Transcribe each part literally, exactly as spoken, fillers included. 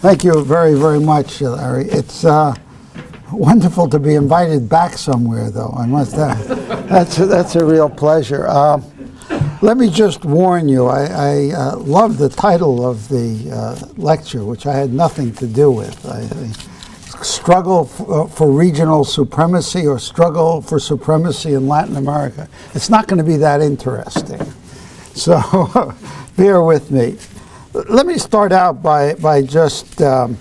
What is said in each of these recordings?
Thank you very, very much, Larry. It's uh, wonderful to be invited back somewhere, though. I must have. That's a, that's a real pleasure. Uh, let me just warn you, I, I uh, love the title of the uh, lecture, which I had nothing to do with. I, I struggle for, for regional supremacy or struggle for supremacy in Latin America. It's not going to be that interesting. So bear with me. Let me start out by, by just um,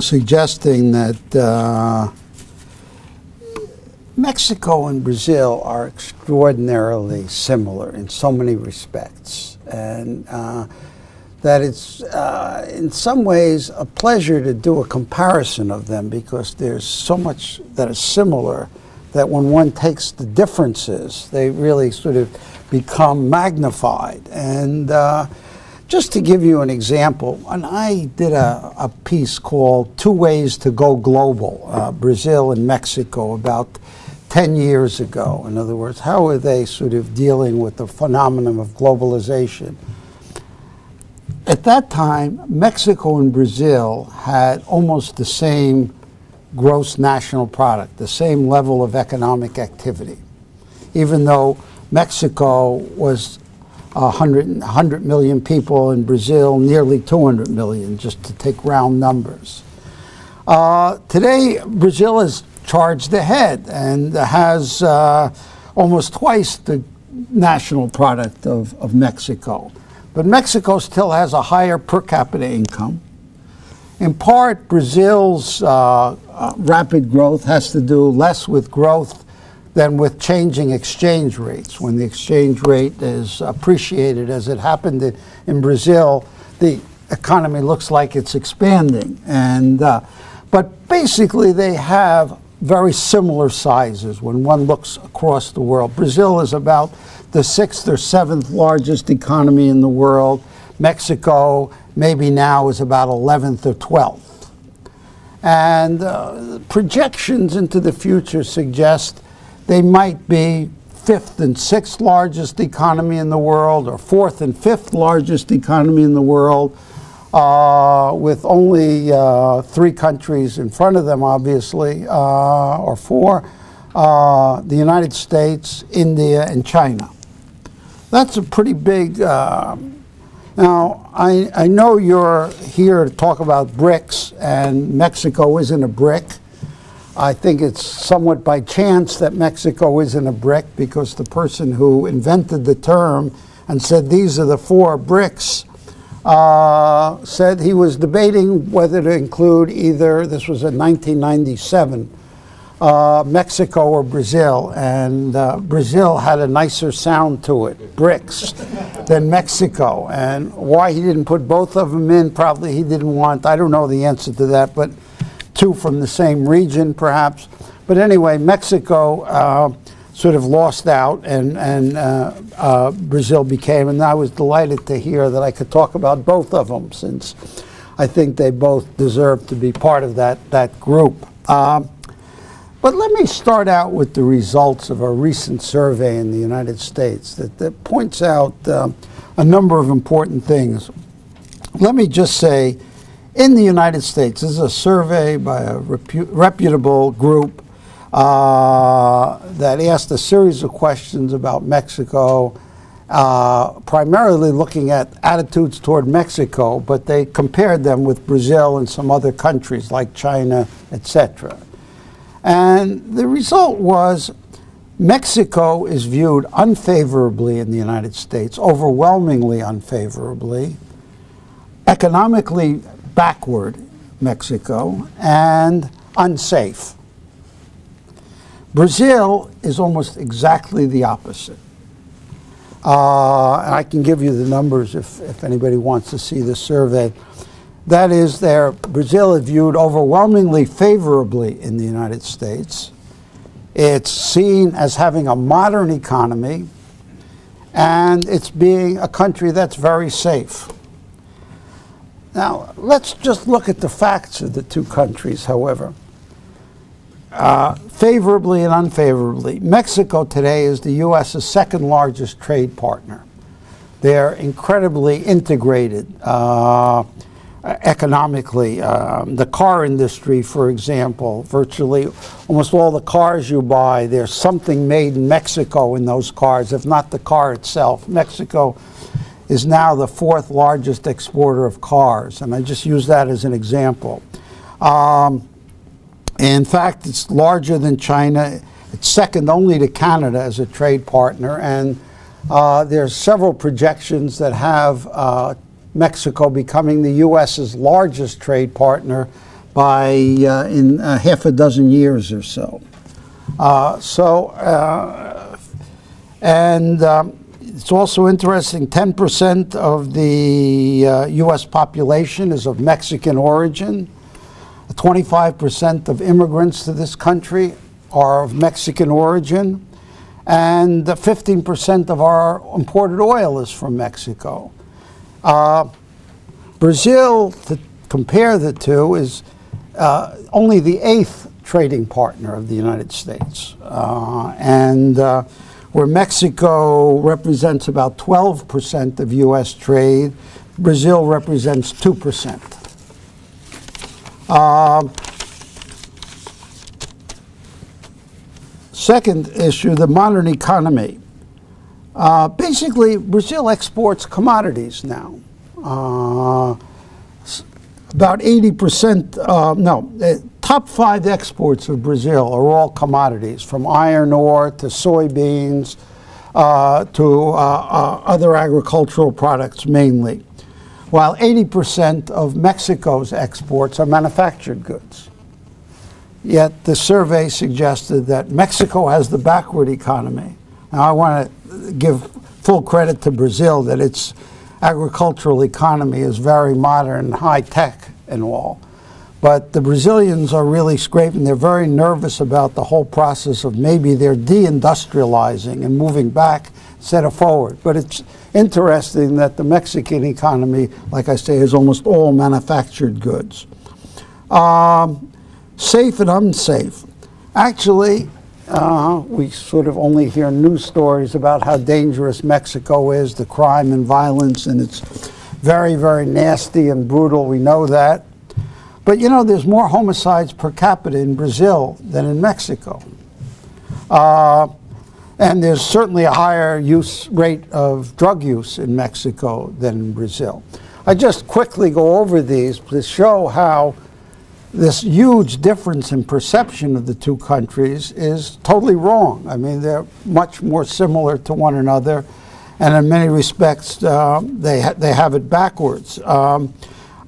suggesting that uh, Mexico and Brazil are extraordinarily similar in so many respects, and uh, that it's uh, in some ways a pleasure to do a comparison of them, because there's so much that is similar that when one takes the differences, they really sort of become magnified. And uh, just to give you an example, and I did a, a piece called Two Ways to Go Global, uh, Brazil and Mexico, about ten years ago. In other words, how are they sort of dealing with the phenomenon of globalization? At that time, Mexico and Brazil had almost the same gross national product, the same level of economic activity, even though Mexico was one hundred, one hundred million people, in Brazil nearly two hundred million, just to take round numbers. Uh, today, Brazil has charged ahead and has uh, almost twice the national product of, of Mexico. But Mexico still has a higher per capita income. In part, Brazil's uh, uh, rapid growth has to do less with growth than with changing exchange rates. When the exchange rate is appreciated, as it happened in, in Brazil, the economy looks like it's expanding. And, uh, but basically, they have very similar sizes when one looks across the world. Brazil is about the sixth or seventh largest economy in the world. Mexico, maybe now, is about eleventh or twelfth. And uh, projections into the future suggest they might be fifth and sixth largest economy in the world, or fourth and fifth largest economy in the world, uh, with only uh, three countries in front of them, obviously, uh, or four, uh, the United States, India, and China. That's a pretty big... Uh, now, I, I know you're here to talk about BRICS, and Mexico isn't a BRIC. I think it's somewhat by chance that Mexico isn't a BRIC, because the person who invented the term and said these are the four BRICS uh, said he was debating whether to include either, this was in nineteen ninety-seven, uh, Mexico or Brazil. And uh, Brazil had a nicer sound to it, BRICS, than Mexico. And why he didn't put both of them in, probably he didn't want, I don't know the answer to that, but two from the same region, perhaps. But anyway, Mexico uh, sort of lost out, and, and uh, uh, Brazil became, and I was delighted to hear that I could talk about both of them, since I think they both deserve to be part of that, that group. Uh, but let me start out with the results of a recent survey in the United States that, that points out uh, a number of important things. Let me just say, in the United States, this is a survey by a repu reputable group uh, that asked a series of questions about Mexico, uh, primarily looking at attitudes toward Mexico, but they compared them with Brazil and some other countries like China, et cetera. And the result was Mexico is viewed unfavorably in the United States, overwhelmingly unfavorably, economically backward, Mexico, and unsafe. Brazil is almost exactly the opposite. Uh, and I can give you the numbers if, if anybody wants to see the survey. That is, there, Brazil is viewed overwhelmingly favorably in the United States. It's seen as having a modern economy, and it's being a country that's very safe. Now, let's just look at the facts of the two countries, however, uh, favorably and unfavorably. Mexico today is the U S's second largest trade partner. They're incredibly integrated. Uh, uh, economically. Um, the car industry, for example, virtually almost all the cars you buy, there's something made in Mexico in those cars, if not the car itself. Mexico is now the fourth largest exporter of cars, and I just use that as an example. Um, in fact, it's larger than China. It's second only to Canada as a trade partner, and uh, there's several projections that have uh, Mexico becoming the U S's largest trade partner by uh, in uh, half a dozen years or so. Uh, so, uh, and um, it's also interesting, ten percent of the uh, U S population is of Mexican origin. twenty-five percent of immigrants to this country are of Mexican origin, and fifteen percent of our imported oil is from Mexico. Uh, Brazil, to compare the two, is uh, only the eighth trading partner of the United States, uh, and uh, where Mexico represents about twelve percent of U S trade, Brazil represents two percent. Uh, second issue, the modern economy. Uh, basically, Brazil exports commodities now. Uh, about eighty percent, uh, no, the top five exports of Brazil are all commodities, from iron ore to soybeans uh, to uh, uh, other agricultural products mainly, while eighty percent of Mexico's exports are manufactured goods. Yet the survey suggested that Mexico has the backward economy. Now I want to give full credit to Brazil that its agricultural economy is very modern, high tech and all. But the Brazilians are really scraping. They're very nervous about the whole process of maybe they're deindustrializing and moving back instead of forward. But it's interesting that the Mexican economy, like I say, is almost all manufactured goods. Um, safe and unsafe. Actually, uh, we sort of only hear news stories about how dangerous Mexico is, the crime and violence, and it's very, very nasty and brutal. We know that. But, you know, there's more homicides per capita in Brazil than in Mexico. Uh, And there's certainly a higher use rate of drug use in Mexico than in Brazil. I just quickly go over these to show how this huge difference in perception of the two countries is totally wrong. I mean, they're much more similar to one another, and in many respects, uh, they, ha they have it backwards. Um,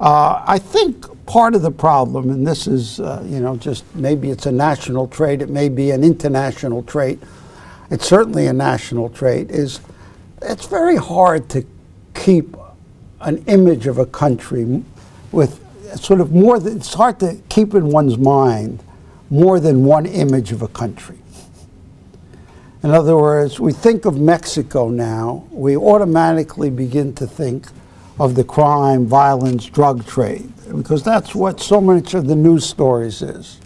uh, I think part of the problem, and this is, uh, you know, just maybe it's a national trait, it may be an international trait, it's certainly a national trait, is it's very hard to keep an image of a country with sort of more than, it's hard to keep in one's mind more than one image of a country. In other words, we think of Mexico now, we automatically begin to think of the crime, violence, drug trade, because that's what so much of the news stories is.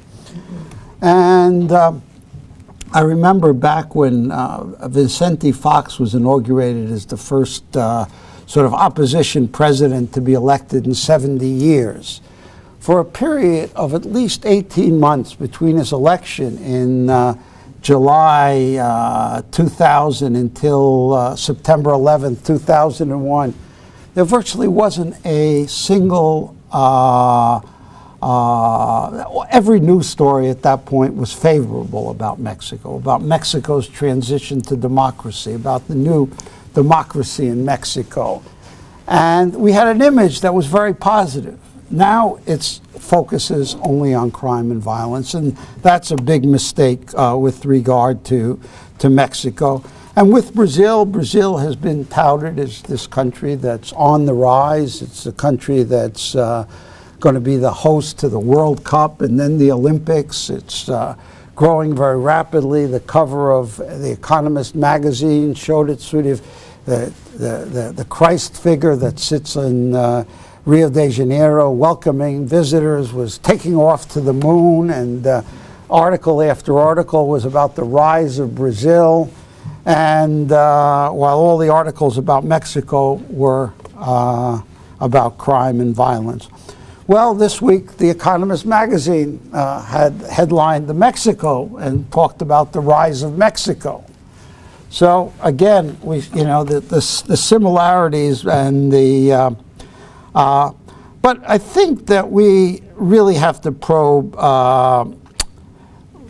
And uh, I remember back when uh, Vicente Fox was inaugurated as the first uh, sort of opposition president to be elected in seventy years. For a period of at least eighteen months between his election in uh, July uh, two thousand until uh, September eleventh, two thousand one, there virtually wasn't a single uh, Uh, every news story at that point was favorable about Mexico, about Mexico's transition to democracy, about the new democracy in Mexico. And we had an image that was very positive. Now it focuses only on crime and violence, and that's a big mistake uh, with regard to, to Mexico. And with Brazil, Brazil has been touted as this country that's on the rise. It's a country that's uh, going to be the host to the World Cup and then the Olympics. It's uh, growing very rapidly. The cover of The Economist magazine showed it sort of the, the, the, the Christ figure that sits in uh, Rio de Janeiro welcoming visitors was taking off to the moon, and uh, article after article was about the rise of Brazil, and uh, while all the articles about Mexico were uh, about crime and violence. Well, this week, The Economist magazine uh, had headlined the Mexico and talked about the rise of Mexico. So again, we, you know, the, the, the similarities and the, uh, uh, but I think that we really have to probe uh,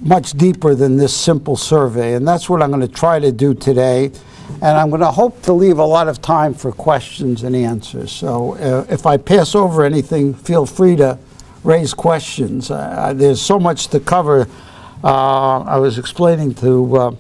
much deeper than this simple survey, and that's what I'm going to try to do today. And I'm going to hope to leave a lot of time for questions and answers. So uh, if I pass over anything, feel free to raise questions. Uh, there's so much to cover. Uh, I was explaining to uh,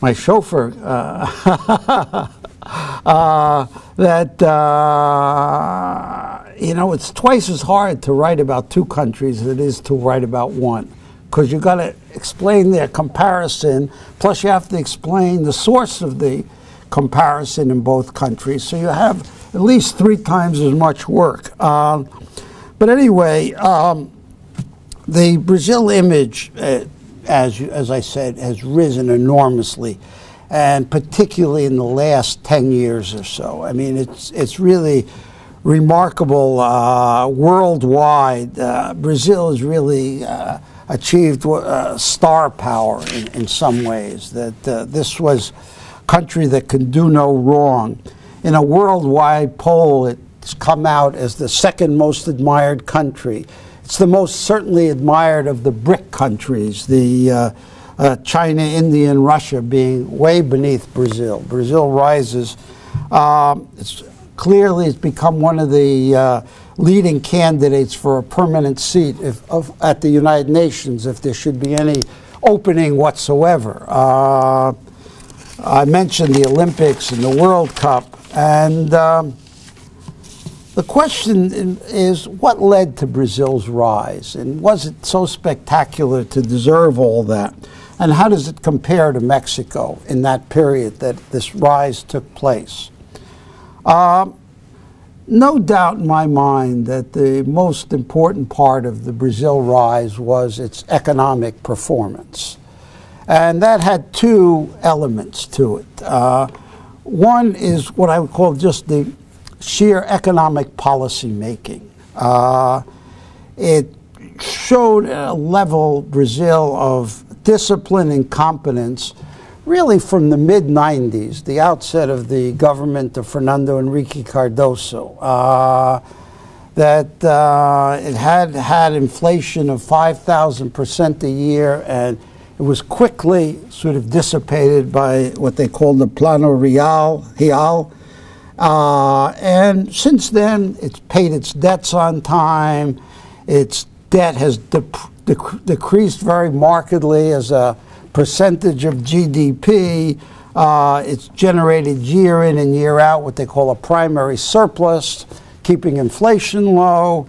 my chauffeur uh, uh, that, uh, you know, it's twice as hard to write about two countries as it is to write about one, because you've got to explain their comparison, plus you have to explain the source of the comparison in both countries. So you have at least three times as much work. Uh, but anyway, um, the Brazil image, uh, as, as I said, has risen enormously, and particularly in the last ten years or so. I mean, it's, it's really remarkable uh, worldwide. Uh, Brazil is really... Uh, achieved uh, star power in, in some ways, that uh, this was a country that could do no wrong. In a worldwide poll, it's come out as the second most admired country. It's the most certainly admired of the BRIC countries, the uh, uh, China, India, and Russia being way beneath Brazil. Brazil rises. Um, it's clearly it's become one of the uh, leading candidates for a permanent seat if, of, at the United Nations, if there should be any opening whatsoever. Uh, I mentioned the Olympics and the World Cup, and um, the question is, what led to Brazil's rise? And was it so spectacular to deserve all that? And how does it compare to Mexico in that period that this rise took place? Uh, No doubt in my mind that the most important part of the Brazil rise was its economic performance. And that had two elements to it. Uh, one is what I would call just the sheer economic policy making. Uh, it showed a level, Brazil, of discipline and competence really from the mid nineties, the outset of the government of Fernando Henrique Cardoso, uh, that uh, it had had inflation of five thousand percent a year, and it was quickly sort of dissipated by what they called the Plano Real, Real. Uh, and since then, it's paid its debts on time. Its debt has de de decreased very markedly as a percentage of G D P. Uh, it's generated year in and year out what they call a primary surplus, keeping inflation low,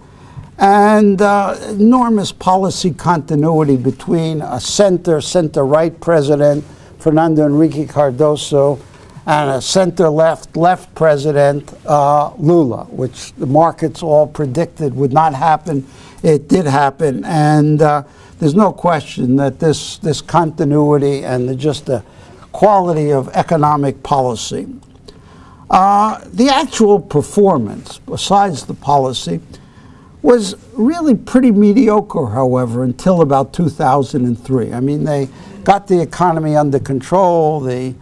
and uh, enormous policy continuity between a center, center-right president, Fernando Henrique Cardoso, and a center-left, left president, uh, Lula, which the markets all predicted would not happen. It did happen, and uh, there's no question that this, this continuity and the, just the quality of economic policy. Uh, the actual performance, besides the policy, was really pretty mediocre, however, until about two thousand three. I mean, they got the economy under control, the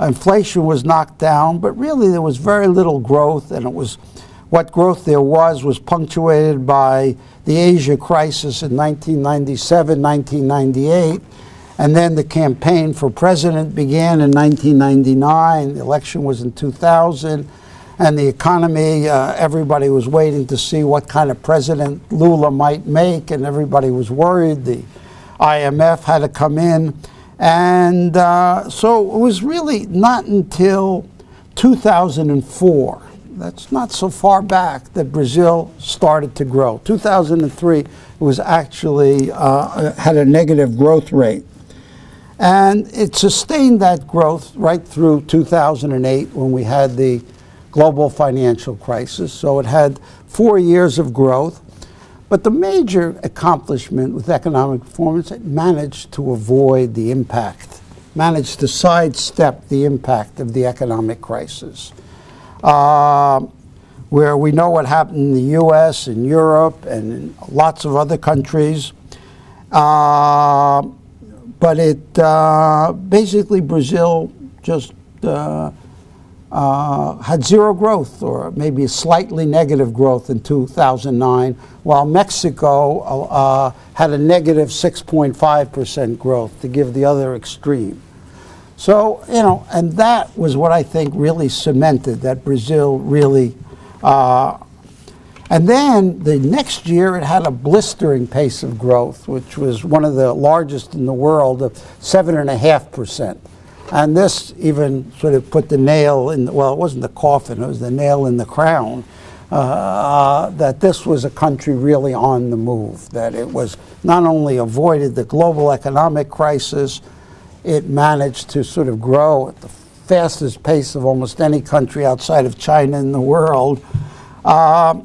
inflation was knocked down, but really there was very little growth, and it was what growth there was was punctuated by the Asia crisis in nineteen ninety-seven, nineteen ninety-eight, and then the campaign for president began in nineteen ninety-nine, the election was in two thousand, and the economy, uh, everybody was waiting to see what kind of president Lula might make, and everybody was worried. The I M F had to come in, and uh, so it was really not until two thousand four, that's not so far back, that Brazil started to grow. two thousand three, it was actually uh, had a negative growth rate. And it sustained that growth right through two thousand eight, when we had the global financial crisis. So it had four years of growth. But the major accomplishment with economic performance, it managed to avoid the impact, managed to sidestep the impact of the economic crisis. Uh, where we know what happened in the U S and Europe and in lots of other countries. Uh, but it uh, basically Brazil just uh, uh, had zero growth, or maybe slightly negative growth in two thousand nine, while Mexico uh, had a negative six point five percent growth, to give the other extreme. So, you know, and that was what I think really cemented that Brazil really, uh, and then the next year it had a blistering pace of growth, which was one of the largest in the world, of seven and a half percent. And this even sort of put the nail in, the, well, it wasn't the coffin, it was the nail in the crown, uh, uh, that this was a country really on the move, that it was not only avoided the global economic crisis, it managed to sort of grow at the fastest pace of almost any country outside of China in the world. Uh,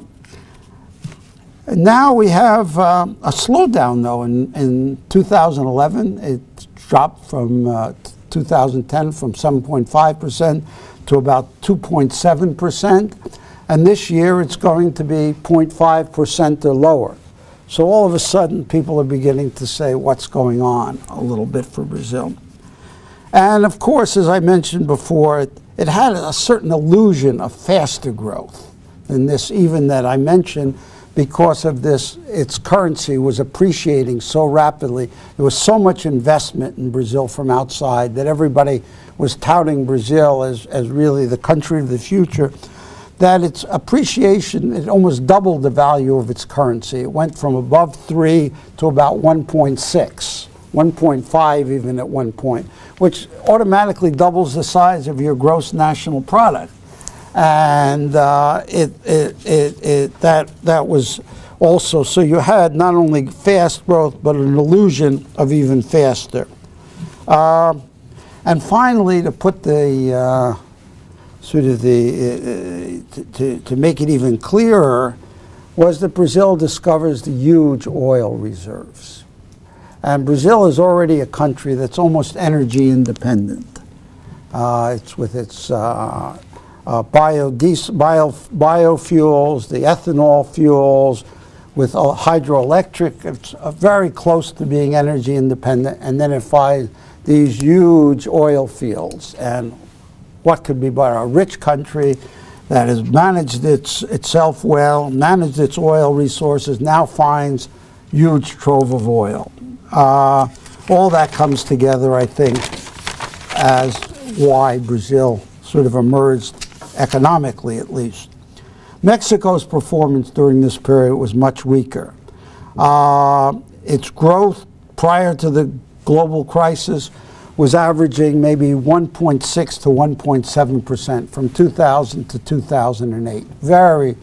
now we have uh, a slowdown, though. In, in two thousand eleven, it dropped from uh, two thousand ten from seven point five percent to about two point seven percent. And this year, it's going to be zero point five percent or lower. So all of a sudden, people are beginning to say what's going on a little bit for Brazil. And of course, as I mentioned before, it, it had a certain illusion of faster growth than this, even that I mentioned, because of this, its currency was appreciating so rapidly. There was so much investment in Brazil from outside that everybody was touting Brazil as, as really the country of the future, that its appreciation, it almost doubled the value of its currency. It went from above three to about one point six. one point five even at one point, which automatically doubles the size of your gross national product. And uh, it, it, it, it, that, that was also, so you had not only fast growth, but an illusion of even faster. Uh, and finally, to put the, uh, sort of the, uh, to, to, to make it even clearer, was that Brazil discovers the huge oil reserves. And Brazil is already a country that's almost energy independent. Uh, it's with its uh, uh, biodiesel, bio, biofuels, the ethanol fuels, with uh, hydroelectric. It's uh, very close to being energy independent. And then it finds these huge oil fields. And what could be but a rich country that has managed its, itself well, managed its oil resources, now finds huge trove of oil. Uh, all that comes together, I think, as why Brazil sort of emerged, economically at least. Mexico's performance during this period was much weaker. Uh, its growth prior to the global crisis was averaging maybe one point six to one point seven percent from two thousand to two thousand eight. Very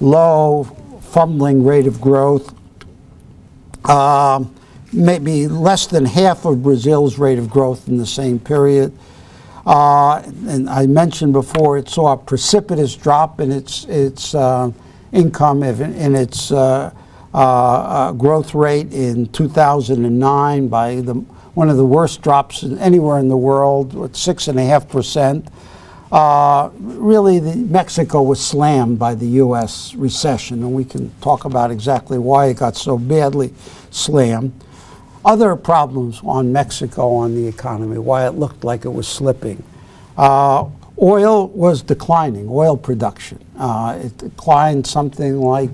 low, fumbling rate of growth. Uh, maybe less than half of Brazil's rate of growth in the same period. Uh, and I mentioned before, it saw a precipitous drop in its, its uh, income, in its uh, uh, growth rate in two thousand nine by the, one of the worst drops anywhere in the world, with six point five percent. Uh, really, the, Mexico was slammed by the U S recession, and we can talk about exactly why it got so badly slammed. Other problems on Mexico, on the economy, why it looked like it was slipping. Uh, oil was declining, oil production. Uh, it declined something like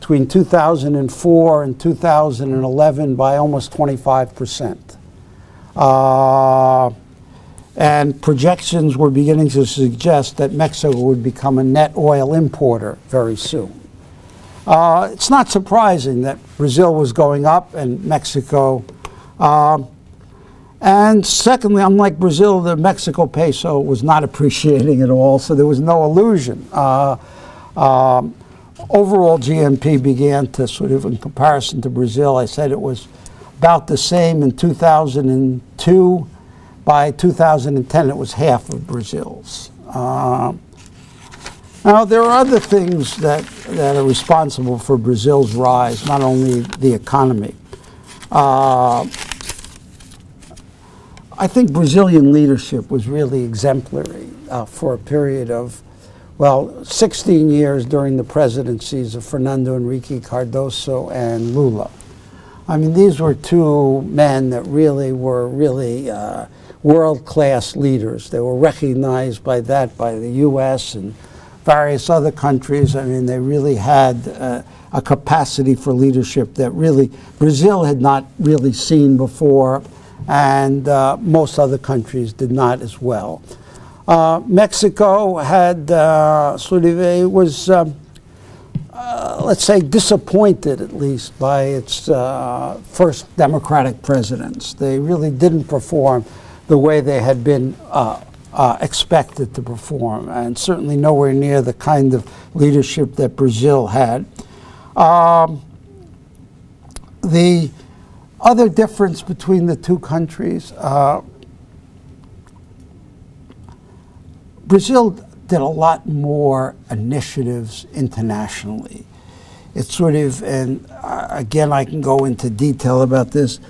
between two thousand four and two thousand eleven by almost twenty-five percent. Uh, and projections were beginning to suggest that Mexico would become a net oil importer very soon. Uh, it's not surprising that Brazil was going up and Mexico. Uh, and secondly, unlike Brazil, the Mexico peso was not appreciating at all, so there was no illusion. Uh, um, overall G N P began to sort of, in comparison to Brazil, I said it was about the same in two thousand two. By two thousand ten, it was half of Brazil's. Uh, Now, there are other things that, that are responsible for Brazil's rise, not only the economy. Uh, I think Brazilian leadership was really exemplary uh, for a period of well, sixteen years during the presidencies of Fernando Henrique Cardoso and Lula. I mean, these were two men that really were really uh, world-class leaders. They were recognized by that, by the U S and various other countries. I mean, they really had uh, a capacity for leadership that really Brazil had not really seen before, and uh, most other countries did not as well. Uh, Mexico had, uh, sort of, it was, uh, uh, let's say, disappointed at least by its uh, first Democratic presidents. They really didn't perform the way they had been uh, uh, expected to perform, and certainly nowhere near the kind of leadership that Brazil had. Um, the other difference between the two countries, uh, Brazil did a lot more initiatives internationally. It's sort of, and again, I can go into detail about this,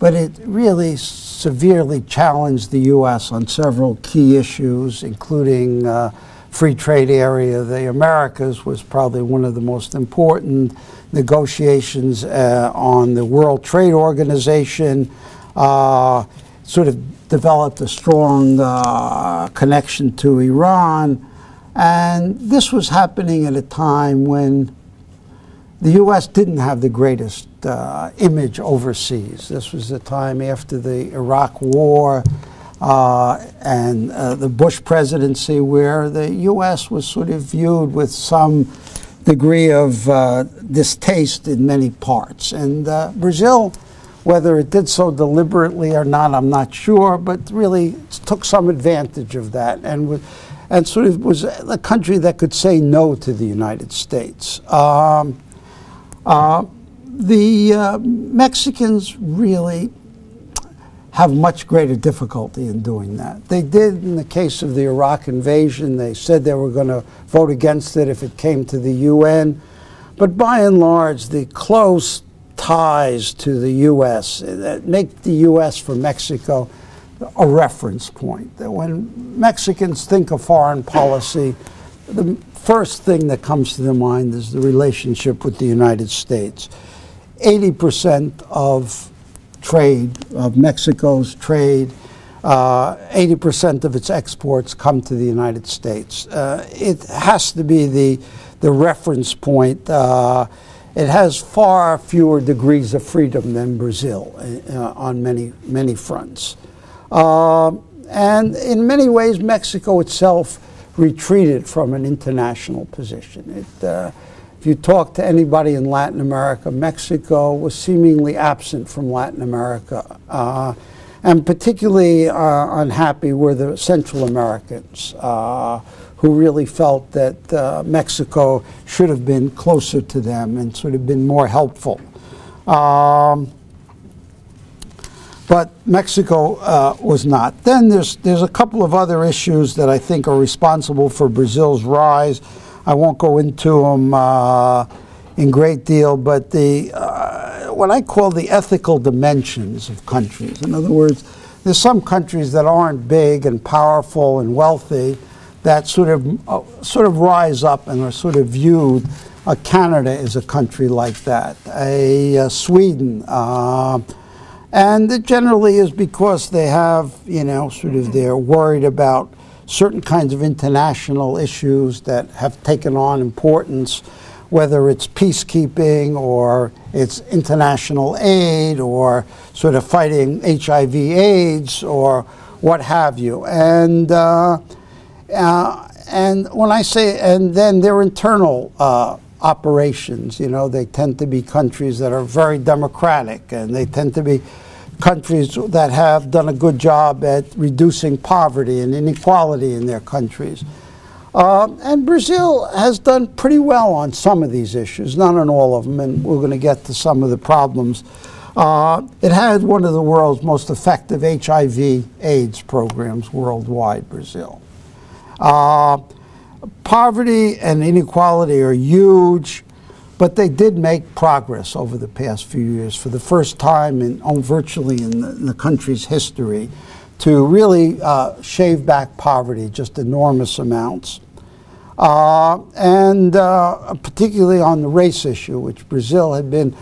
but it really severely challenged the U S on several key issues, including uh, free trade area. The Americas was probably one of the most important negotiations uh, on the World Trade Organization, uh, sort of developed a strong uh, connection to Iran. And this was happening at a time when the U S didn't have the greatest uh, image overseas. This was the time after the Iraq War uh, and uh, the Bush presidency, where the U S was sort of viewed with some degree of uh, distaste in many parts. And uh, Brazil, whether it did so deliberately or not, I'm not sure, but really took some advantage of that, and, and sort of was a country that could say no to the United States. Um, uh, the uh, Mexicans really have much greater difficulty in doing that. They did in the case of the Iraq invasion. They said they were going to vote against it if it came to the U N, but by and large, the close ties to the U S that make the U S for Mexico a reference point. That when Mexicans think of foreign policy, the first thing that comes to their mind is the relationship with the United States. eighty percent of trade, of Mexico's trade, uh, eighty percent of its exports come to the United States. Uh, it has to be the, the reference point. Uh, It has far fewer degrees of freedom than Brazil uh, on many, many fronts. Uh, and in many ways, Mexico itself retreated from an international position. It, uh, if you talk to anybody in Latin America, Mexico was seemingly absent from Latin America. Uh, and particularly uh, unhappy were the Central Americans, uh, who really felt that uh, Mexico should have been closer to them and sort of been more helpful. Um, but Mexico uh, was not. Then there's, there's a couple of other issues that I think are responsible for Brazil's rise. I won't go into them uh, in great deal, but the, uh, what I call the ethical dimensions of countries. In other words, there's some countries that aren't big and powerful and wealthy that sort of, uh, sort of rise up and are sort of viewed. Uh, Canada is a country like that, a uh, Sweden. Uh, and it generally is because they have, you know, sort of they're worried about certain kinds of international issues that have taken on importance, whether it's peacekeeping or it's international aid or sort of fighting H I V AIDS or what have you. And uh, Uh, and when I say, and then their internal uh, operations, you know, they tend to be countries that are very democratic, and they tend to be countries that have done a good job at reducing poverty and inequality in their countries. Uh, and Brazil has done pretty well on some of these issues, not on all of them, and we're going to get to some of the problems. Uh, it had one of the world's most effective H I V AIDS programs worldwide, Brazil. Uh, poverty and inequality are huge, but they did make progress over the past few years for the first time in oh, virtually in the, in the country's history to really uh, shave back poverty just enormous amounts. uh, and uh, particularly on the race issue, which Brazil had been,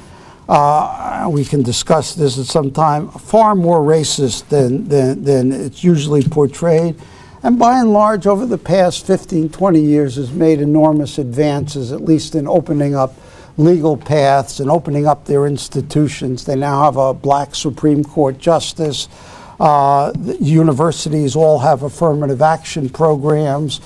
uh, we can discuss this at some time, far more racist than, than, than it's usually portrayed. And by and large, over the past fifteen, twenty years, has made enormous advances, at least in opening up legal paths and opening up their institutions. They now have a black Supreme Court justice. Uh, the universities all have affirmative action programs.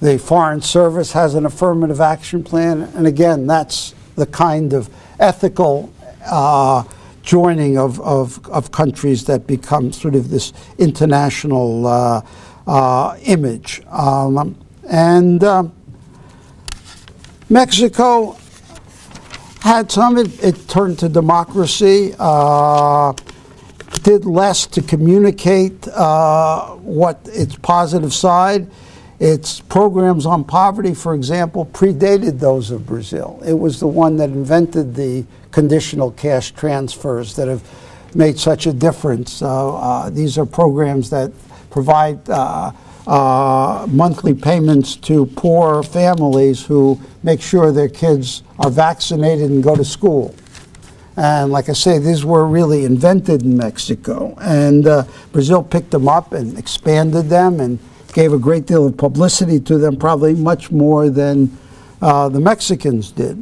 The Foreign Service has an affirmative action plan. And again, that's the kind of ethical uh, joining of, of, of countries that become sort of this international uh, uh, image. Um, and uh, Mexico had some, it, it turned to democracy, uh, did less to communicate uh, what its positive side. Its programs on poverty, for example, predated those of Brazil. It was the one that invented the conditional cash transfers that have made such a difference. Uh, uh, these are programs that provide uh, Uh, monthly payments to poor families who make sure their kids are vaccinated and go to school. And like I say, these were really invented in Mexico. And uh, Brazil picked them up and expanded them and gave a great deal of publicity to them, probably much more than uh, the Mexicans did.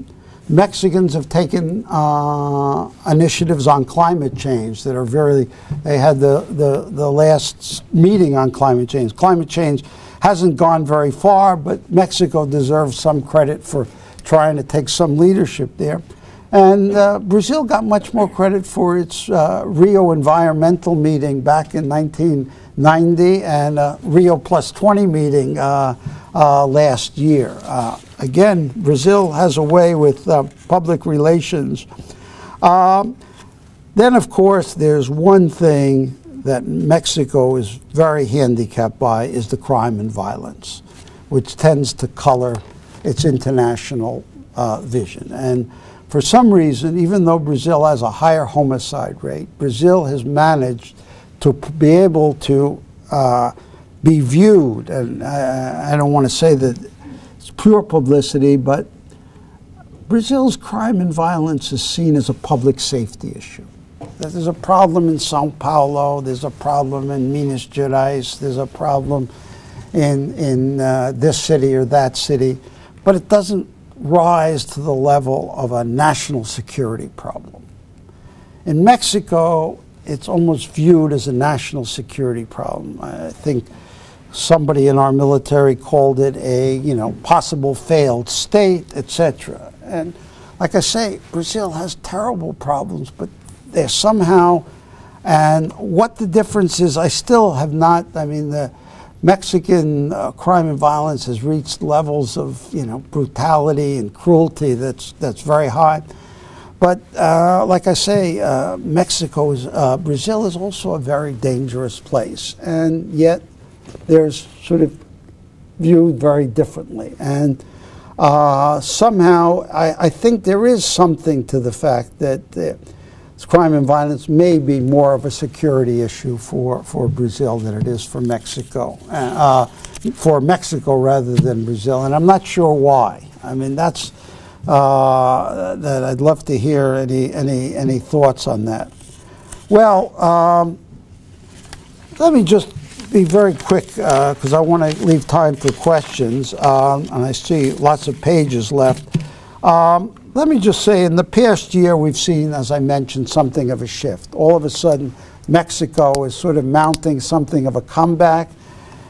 Mexicans have taken uh, initiatives on climate change that are very, they had the, the, the last meeting on climate change. Climate change hasn't gone very far, but Mexico deserves some credit for trying to take some leadership there. And uh, Brazil got much more credit for its uh, Rio environmental meeting back in nineteen ninety and uh, Rio plus twenty meeting uh, uh, last year. Uh, Again, Brazil has a way with uh, public relations. Um, then, of course, there's one thing that Mexico is very handicapped by is the crime and violence, which tends to color its international uh, vision. And for some reason, even though Brazil has a higher homicide rate, Brazil has managed to be able to uh, be viewed, and I, I don't want to say that pure publicity, but Brazil's crime and violence is seen as a public safety issue. There's a problem in Sao Paulo, there's a problem in Minas Gerais, there's a problem in, in uh, this city or that city, but it doesn't rise to the level of a national security problem. In Mexico, it's almost viewed as a national security problem. I think somebody in our military called it a, you know, possible failed state, et cetera. And like I say, Brazil has terrible problems, but they're somehow, and what the difference is, I still have not, I mean, the Mexican uh, crime and violence has reached levels of, you know, brutality and cruelty that's, that's very high. But uh, like I say, uh, Mexico is, uh, Brazil is also a very dangerous place, and yet they're sort of viewed very differently. And uh, somehow, I, I think there is something to the fact that uh, crime and violence may be more of a security issue for, for Brazil than it is for Mexico, uh, for Mexico rather than Brazil. And I'm not sure why. I mean, that's, uh, that I'd love to hear any, any, any thoughts on that. Well, um, let me just be very quick because uh, I want to leave time for questions, um, and I see lots of pages left. Um, let me just say, in the past year, we've seen, as I mentioned, something of a shift. All of a sudden, Mexico is sort of mounting something of a comeback.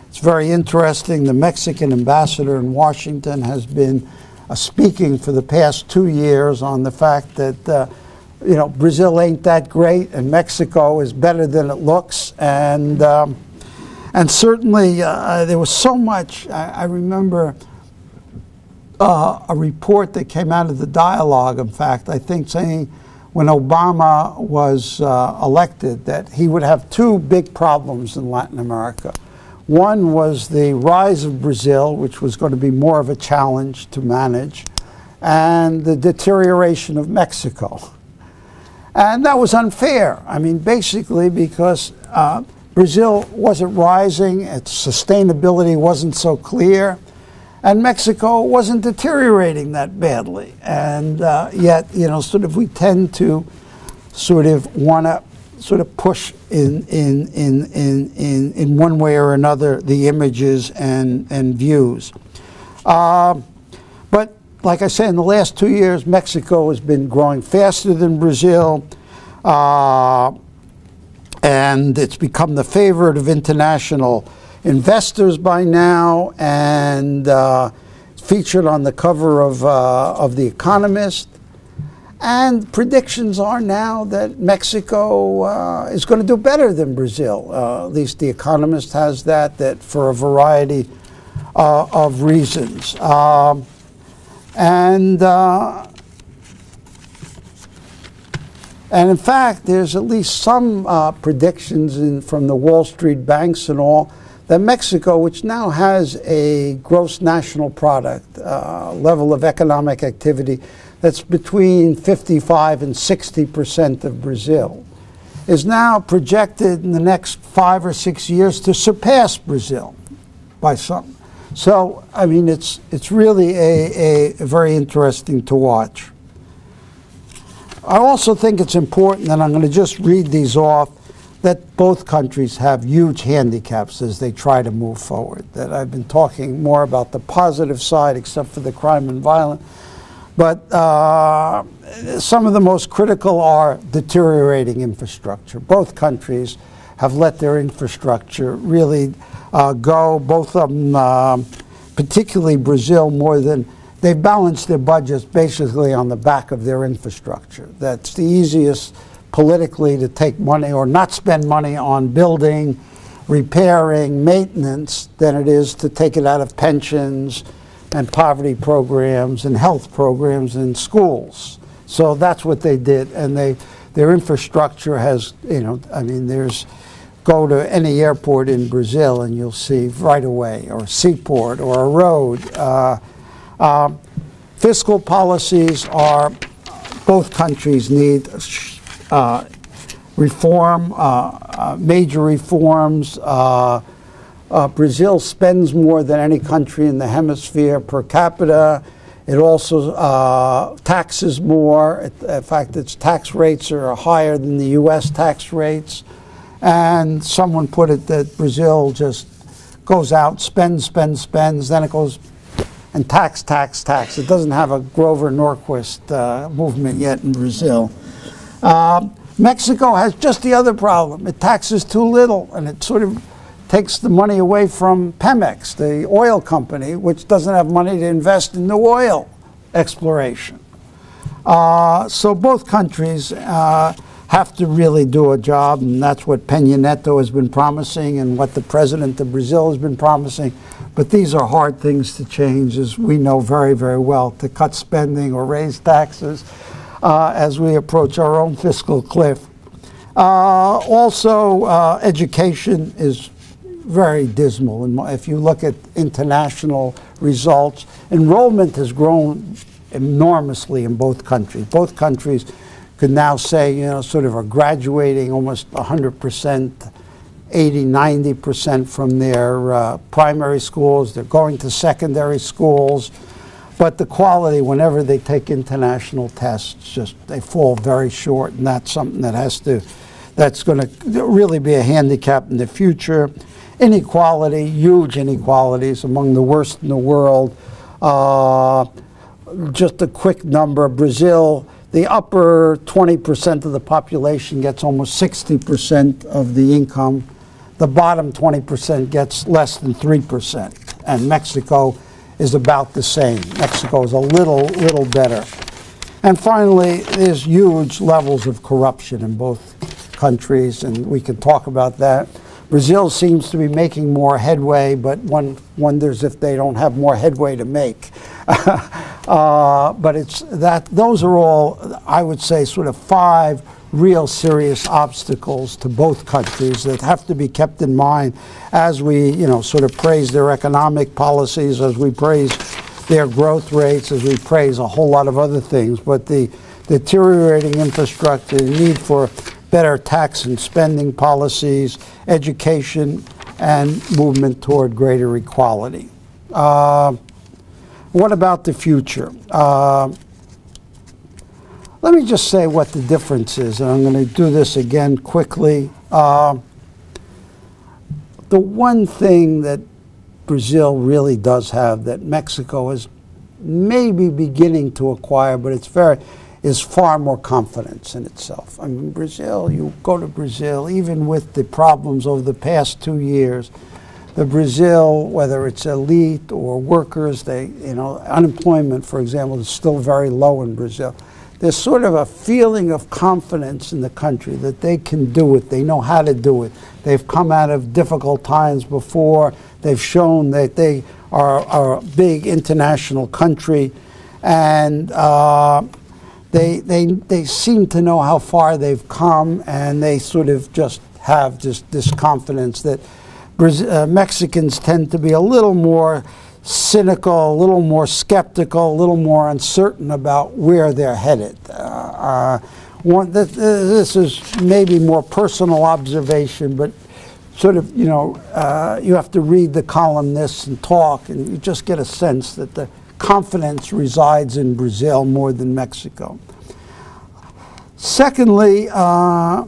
It's very interesting. The Mexican ambassador in Washington has been uh, speaking for the past two years on the fact that uh, you know, Brazil ain't that great, and Mexico is better than it looks, and um, And certainly, uh, there was so much. I, I remember uh, a report that came out of the dialogue, in fact, I think saying when Obama was uh, elected that he would have two big problems in Latin America. One was the rise of Brazil, which was going to be more of a challenge to manage, and the deterioration of Mexico. And that was unfair. I mean, basically because uh, Brazil wasn't rising, its sustainability wasn't so clear, And Mexico wasn't deteriorating that badly. And uh, yet, you know, sort of we tend to sort of want to sort of push in, in, in, in, in, in one way or another the images and, and views. Uh, but like I said, in the last two years, Mexico has been growing faster than Brazil. Uh, and it's become the favorite of international investors by now, and uh, featured on the cover of, uh, of The Economist. And predictions are now that Mexico uh, is going to do better than Brazil. Uh, at least The Economist has that, that for a variety uh, of reasons. Uh, and, uh, and in fact, there's at least some uh, predictions in, from the Wall Street banks and all, that Mexico, which now has a gross national product uh, level of economic activity that's between fifty-five and sixty percent of Brazil, is now projected in the next five or six years to surpass Brazil by some. So, I mean, it's, it's really a, a very interesting to watch. I also think it's important, and I'm going to just read these off, that both countries have huge handicaps as they try to move forward. That I've been talking more about the positive side, except for the crime and violence. But uh, some of the most critical are deteriorating infrastructure. Both countries have let their infrastructure really uh, go. Both of them, uh, particularly Brazil, more than they balance their budgets basically on the back of their infrastructure. That's the easiest politically to take money or not spend money on building, repairing, maintenance than it is to take it out of pensions and poverty programs and health programs and schools. So that's what they did, and they their infrastructure has, you know, I mean, there's, go to any airport in Brazil and you'll see right away, or a seaport or a road. Uh, uh, fiscal policies are, both countries need uh, reform, uh, uh, major reforms. Uh, Uh, Brazil spends more than any country in the hemisphere per capita. It also uh, taxes more. It, in fact, its tax rates are higher than the U S tax rates. And someone put it that Brazil just goes out, spends, spends, spends, then it goes and tax, tax, tax. It doesn't have a Grover Norquist uh, movement yet in Brazil. Uh, Mexico has just the other problem. It taxes too little, and it sort of takes the money away from Pemex, the oil company, which doesn't have money to invest in new oil exploration. Uh, so both countries uh, have to really do a job, and that's what Peña Nieto has been promising and what the president of Brazil has been promising. But these are hard things to change, as we know very, very well, to cut spending or raise taxes uh, as we approach our own fiscal cliff. Uh, also, uh, education is very dismal. And if you look at international results, enrollment has grown enormously in both countries. Both countries could now say, you know, sort of are graduating almost one hundred percent, eighty, ninety percent from their uh, primary schools. They're going to secondary schools. But the quality, whenever they take international tests, just they fall very short. And that's something that has to, that's going to really be a handicap in the future. Inequality, huge inequalities, among the worst in the world. Uh, just a quick number, Brazil, the upper twenty percent of the population gets almost sixty percent of the income. The bottom twenty percent gets less than three percent. And Mexico is about the same. Mexico is a little, little better. And finally, there's huge levels of corruption in both countries, and we can talk about that. Brazil seems to be making more headway, but one wonders if they don't have more headway to make. uh, but it's that those are all, I would say, sort of five real serious obstacles to both countries that have to be kept in mind as we, you know, sort of praise their economic policies, as we praise their growth rates, as we praise a whole lot of other things. But the deteriorating infrastructure, the need for better tax and spending policies, education, and movement toward greater equality. Uh, What about the future? Uh, let me just say what the difference is, and I'm going to do this again quickly. Uh, the one thing that Brazil really does have that Mexico is maybe beginning to acquire, but it's very, is far more confidence in itself. I mean, Brazil, you go to Brazil, even with the problems over the past two years, the Brazil, whether it's elite or workers, they, you know, unemployment, for example, is still very low in Brazil. There's sort of a feeling of confidence in the country that they can do it, they know how to do it. They've come out of difficult times before, they've shown that they are, are a big international country, and uh, they, they, they seem to know how far they've come, and they sort of just have this, this confidence that Brazil, uh, Mexicans tend to be a little more cynical, a little more skeptical, a little more uncertain about where they're headed. Uh, uh, one, th this is maybe more personal observation, but sort of, you know, uh, you have to read the columnists and talk, and you just get a sense that the confidence resides in Brazil more than Mexico. Secondly, uh,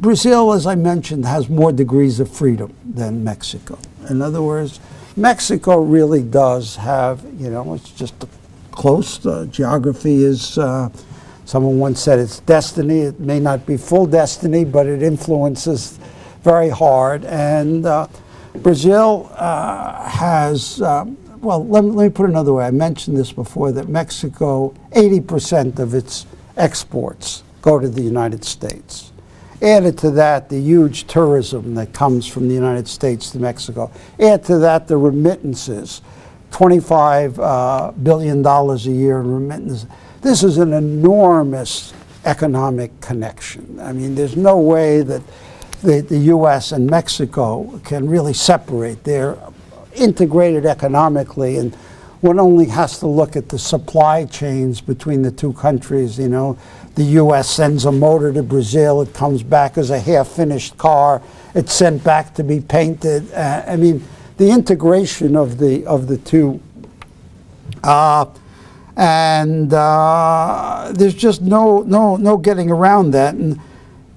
Brazil, as I mentioned, has more degrees of freedom than Mexico. In other words, Mexico really does have, you know, it's just close. Uh, geography is, uh, someone once said, it's destiny. It may not be full destiny, but it influences very hard. And uh, Brazil uh, has, uh, well, let me, let me put it another way. I mentioned this before, that Mexico, eighty percent of its exports go to the United States. Added to that, the huge tourism that comes from the United States to Mexico. Add to that the remittances, twenty-five billion dollars a year in remittances. This is an enormous economic connection. I mean, there's no way that the, the U S and Mexico can really separate. They're integrated economically, and one only has to look at the supply chains between the two countries, you know. The U S sends a motor to Brazil, it comes back as a half-finished car, it's sent back to be painted. Uh, I mean, the integration of the, of the two. Uh, and uh, there's just no, no, no getting around that. And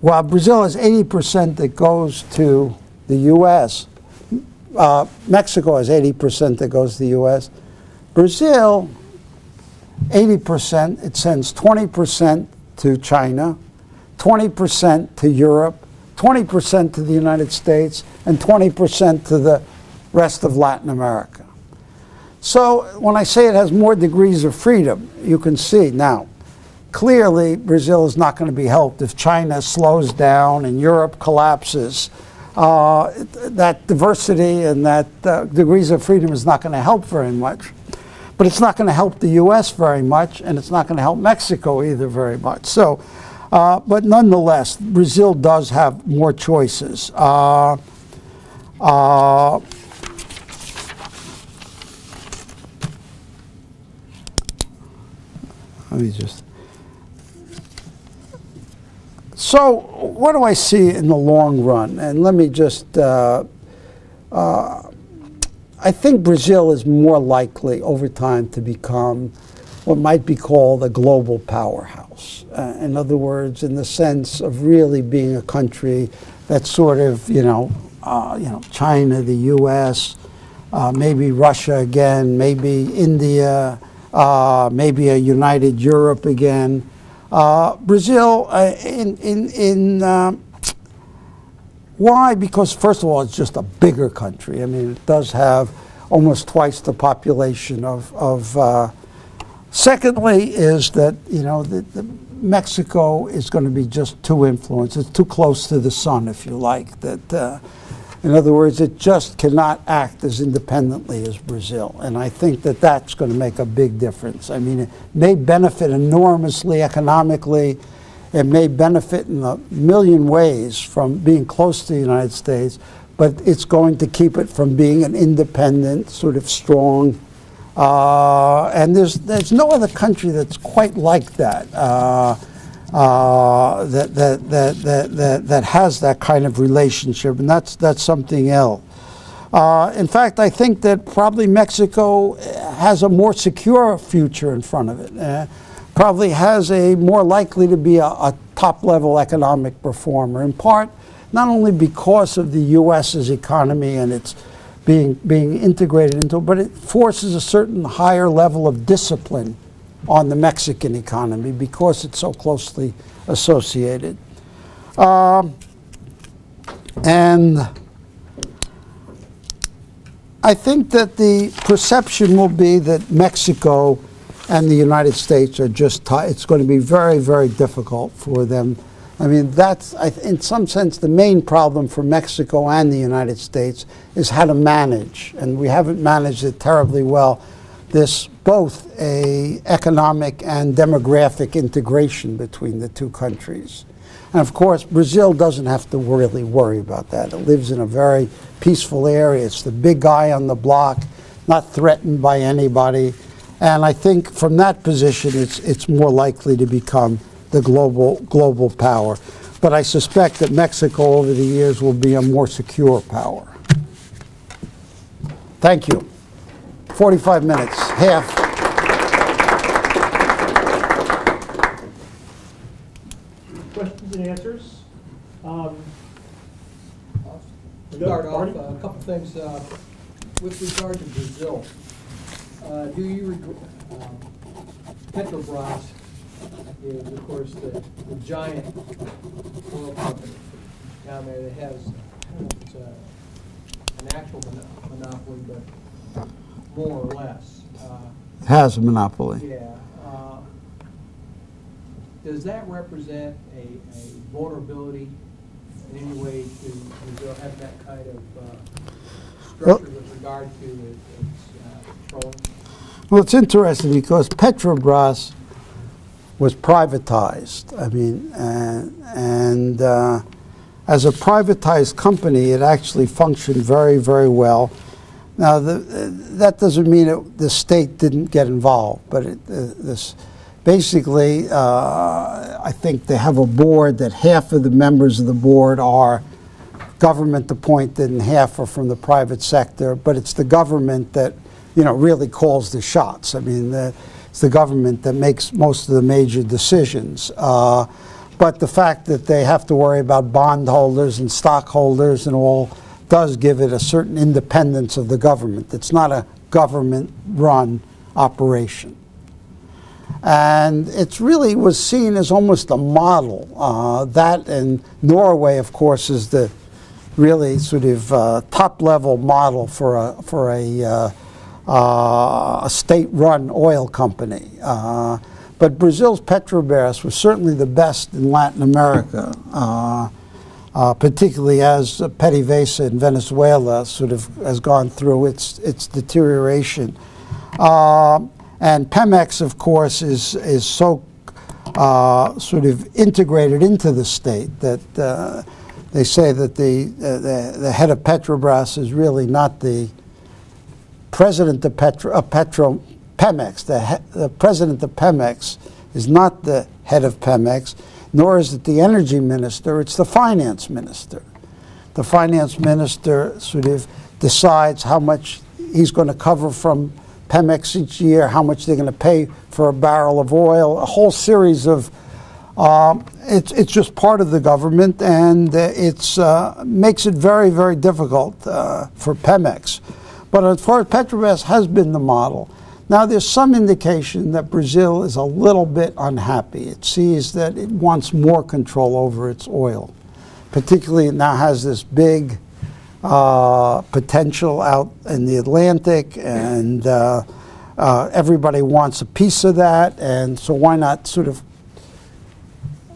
while Brazil has eighty percent that goes to the U S, uh, Mexico has eighty percent that goes to the U S, Brazil, eighty percent, it sends twenty percent to China, twenty percent to Europe, twenty percent to the United States, and twenty percent to the rest of Latin America. So when I say it has more degrees of freedom, you can see now, clearly Brazil is not going to be helped if China slows down and Europe collapses. Uh, that diversity and that uh, degrees of freedom is not going to help very much. But it's not going to help the U S very much, and it's not going to help Mexico either very much. So, uh, but nonetheless, Brazil does have more choices. Uh, uh, let me just. So, what do I see in the long run? And let me just. Uh, uh, I think Brazil is more likely over time to become what might be called a global powerhouse. Uh, in other words, in the sense of really being a country that's sort of, you know, uh, you know, China, the U S, uh, maybe Russia again, maybe India, uh, maybe a united Europe again. Uh, Brazil, uh, in in in. Uh, Why? Because, first of all, it's just a bigger country. I mean, it does have almost twice the population of... of uh. Secondly is that, you know, the, the Mexico is going to be just too influenced. It's too close to the sun, if you like. That, uh, in other words, it just cannot act as independently as Brazil. And I think that that's going to make a big difference. I mean, it may benefit enormously economically. It may benefit in a million ways from being close to the United States, but it's going to keep it from being an independent, sort of strong. Uh, and there's there's no other country that's quite like that, uh, uh, that, that, that, that, that, that has that kind of relationship, and that's, that's something else. Uh, in fact, I think that probably Mexico has a more secure future in front of it, uh, probably has a more likely to be a, a top-level economic performer, in part not only because of the U S's economy and its being, being integrated into it, but it forces a certain higher level of discipline on the Mexican economy because it's so closely associated. Um, and I think that the perception will be that Mexico and the United States are just tied. It's going to be very, very difficult for them. I mean, that's, I th in some sense, the main problem for Mexico and the United States is how to manage, and we haven't managed it terribly well, this both a economic and demographic integration between the two countries. And of course, Brazil doesn't have to really worry about that. It lives in a very peaceful area. It's the big guy on the block, not threatened by anybody. And I think from that position, it's, it's more likely to become the global, global power. But I suspect that Mexico over the years will be a more secure power. Thank you. forty-five minutes, half. Questions and answers? Um, I'll start off uh, a couple things uh, with regard to Brazil. Uh, do you regret uh, Petrobras is, of course, the, the giant oil company down there that has, I don't know if it's a, an actual mon monopoly, but more or less. Uh, has a monopoly. Yeah. Uh, does that represent a, a vulnerability in any way to Brazil have that kind of uh, structure well, with regard to its uh, control? Well, it's interesting because Petrobras was privatized. I mean, uh, and uh, as a privatized company, it actually functioned very, very well. Now, the, uh, that doesn't mean it, the state didn't get involved, but it, uh, this basically, uh, I think they have a board that half of the members of the board are government appointed and half are from the private sector, but it's the government that, you know, really calls the shots. I mean, the, it's the government that makes most of the major decisions. Uh, but the fact that they have to worry about bondholders and stockholders and all does give it a certain independence of the government. It's not a government-run operation. And it really was seen as almost a model. Uh, that and Norway, of course, is the really sort of uh, top-level model for a, for a uh, Uh, a state-run oil company. Uh, but Brazil's Petrobras was certainly the best in Latin America, uh, uh, particularly as uh, PDVSA in Venezuela sort of has gone through its, its deterioration. Uh, and Pemex, of course, is, is so uh, sort of integrated into the state that uh, they say that the, uh, the, the head of Petrobras is really not the president of Petro, uh, Petro Pemex, the, he, the president of Pemex is not the head of Pemex, nor is it the energy minister, it's the finance minister. The finance minister sort of decides how much he's going to cover from Pemex each year, how much they're going to pay for a barrel of oil, a whole series of, um, it's, it's just part of the government, and it uh, makes it very, very difficult uh, for Pemex. But as far as Petrobras has been the model, now there's some indication that Brazil is a little bit unhappy. It sees that it wants more control over its oil. Particularly, it now has this big uh, potential out in the Atlantic, and uh, uh, everybody wants a piece of that, and so why not sort of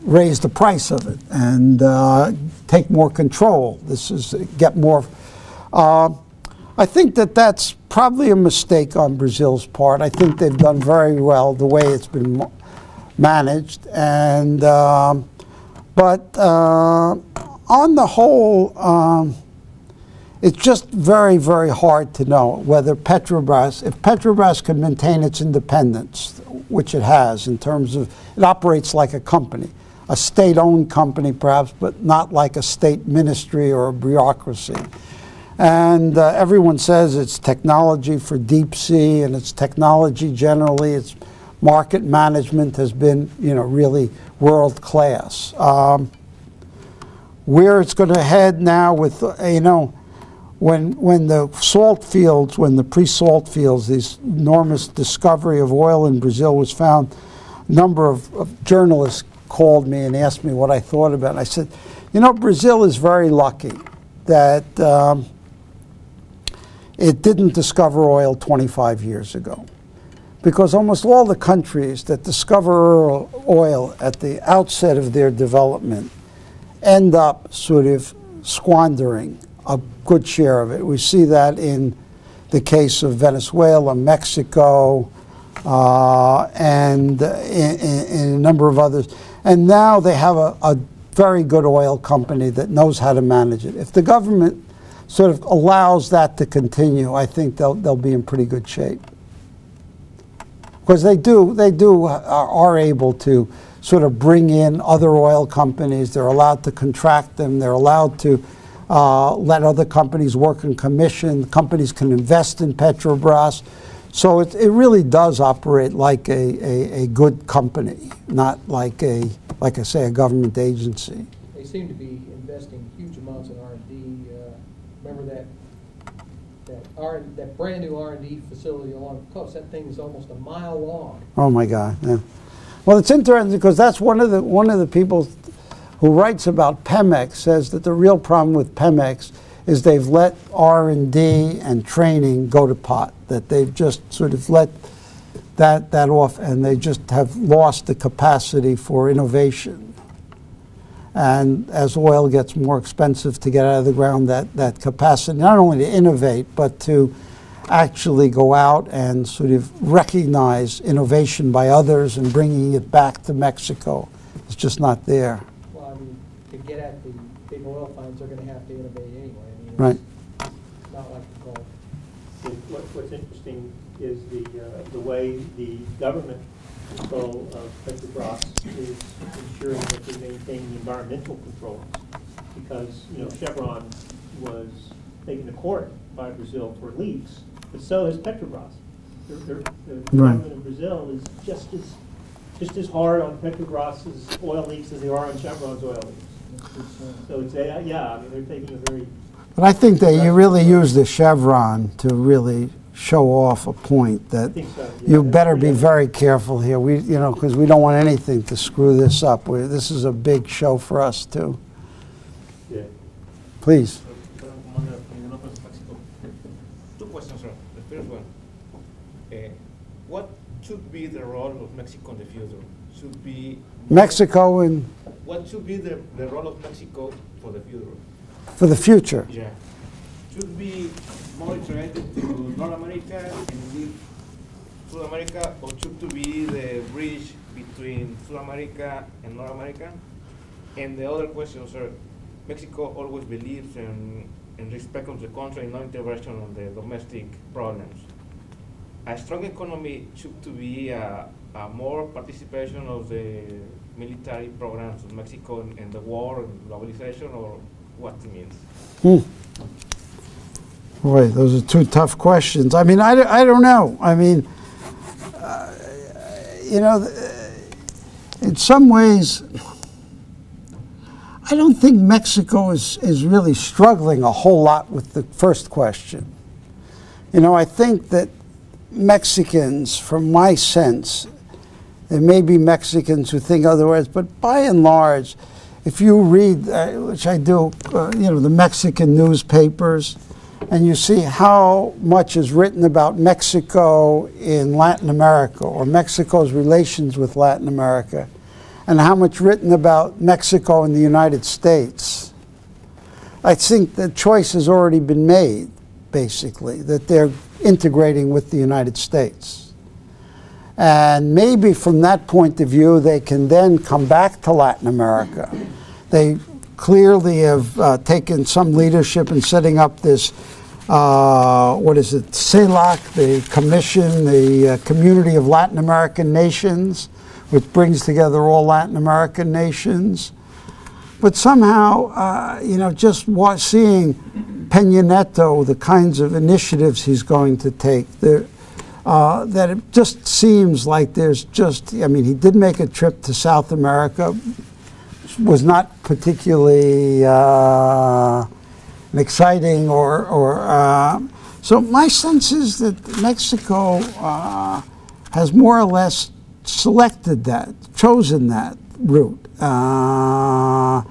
raise the price of it and uh, take more control? This is, get more... Uh, I think that that's probably a mistake on Brazil's part. I think they've done very well the way it's been managed. And, uh, but uh, on the whole, um, it's just very, very hard to know whether Petrobras, if Petrobras can maintain its independence, which it has in terms of, it operates like a company, a state-owned company perhaps, but not like a state ministry or a bureaucracy. And uh, everyone says it's technology for deep sea, and it's technology generally. It's market management has been, you know, really world class. Um, where it's going to head now with, uh, you know, when when the salt fields, when the pre-salt fields, this enormous discovery of oil in Brazil was found, a number of, of journalists called me and asked me what I thought about it. I said, you know, Brazil is very lucky that um, it didn't discover oil twenty-five years ago, because almost all the countries that discover oil at the outset of their development end up sort of squandering a good share of it. We see that in the case of Venezuela, Mexico, uh, and in, in a number of others. And now they have a, a very good oil company that knows how to manage it. If the government sort of allows that to continue, I think they'll, they'll be in pretty good shape. Because they do, they do are, are able to sort of bring in other oil companies. They're allowed to contract them. They're allowed to Uh, let other companies work in commission. Companies can invest in Petrobras. So it, it really does operate like a, a, a good company, not like a, like I say, a government agency. They seem to be investing huge amounts in R and D. Uh, remember that that, R, that brand new R and D facility along the coast? That thing is almost a mile long. Oh my God! Yeah. Well, it's interesting because that's one of the one of the people who writes about Pemex says that the real problem with Pemex is they've let R and D and training go to pot, that they've just sort of let that, that off, and they just have lost the capacity for innovation. And as oil gets more expensive to get out of the ground, that, that capacity, not only to innovate, but to actually go out and sort of recognize innovation by others and bringing it back to Mexico, it's just not there. Get at the big oil finds, they're going to have to innovate anyway. I mean, right. It's not like the Gulf. What, what's interesting is the uh, the way the government control of Petrobras is ensuring that they maintain the environmental controls, because you know Chevron was taken to court by Brazil for leaks, but so is Petrobras. They're, they're, the government right. of Brazil is just as just as hard on Petrobras's oil leaks as they are on Chevron's oil leaks. So it's a, yeah, I mean, they're taking a very... But I think that you really use the Chevron to really show off a point that so, yeah, you better be very careful here. We, you know, because we don't want anything to screw this up. We, this is a big show for us, too. Yeah. Please. Two questions, sir. The first one, uh, what should be the role of Mexico in the future? Should be... Mexico and... What should be the, the role of Mexico for the future? For the future? Yeah. Should be more integrated to North America and with South America, or should to be the bridge between South America and North America? And the other questions are, Mexico always believes in, in respect of the country and no intervention on the domestic problems. A strong economy should to be a, a more participation of the military programs of Mexico and the war and globalization, or what it means? Hmm. Boy, those are two tough questions. I mean, I, I don't know. I mean, uh, you know, in some ways, I don't think Mexico is, is really struggling a whole lot with the first question. You know, I think that Mexicans, from my sense, there may be Mexicans who think otherwise, but by and large, if you read, uh, which I do, uh, you know, the Mexican newspapers, and you see how much is written about Mexico in Latin America, or Mexico's relations with Latin America, and how much written about Mexico and the United States, I think the choice has already been made, basically, that they're integrating with the United States. And maybe from that point of view, they can then come back to Latin America. They clearly have uh, taken some leadership in setting up this, uh, what is it, CELAC, the Commission, the uh, Community of Latin American Nations, which brings together all Latin American nations. But somehow, uh, you know, just seeing Peña Nieto, the kinds of initiatives he's going to take, the, uh, that it just seems like there's just, I mean, he did make a trip to South America, was not particularly uh, exciting or, or uh, so my sense is that Mexico uh, has more or less selected that, chosen that route. Uh,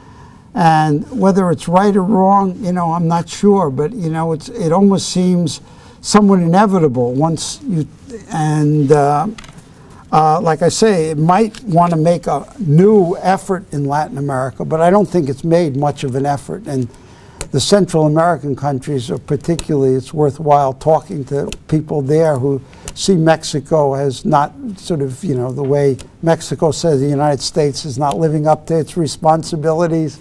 and whether it's right or wrong, you know, I'm not sure, but, you know, it's, it almost seems somewhat inevitable once you, and uh, uh, like I say, it might want to make a new effort in Latin America, but I don't think it's made much of an effort. And the Central American countries are particularly, it's worthwhile talking to people there who see Mexico as not sort of, you know, the way Mexico says the United States is not living up to its responsibilities.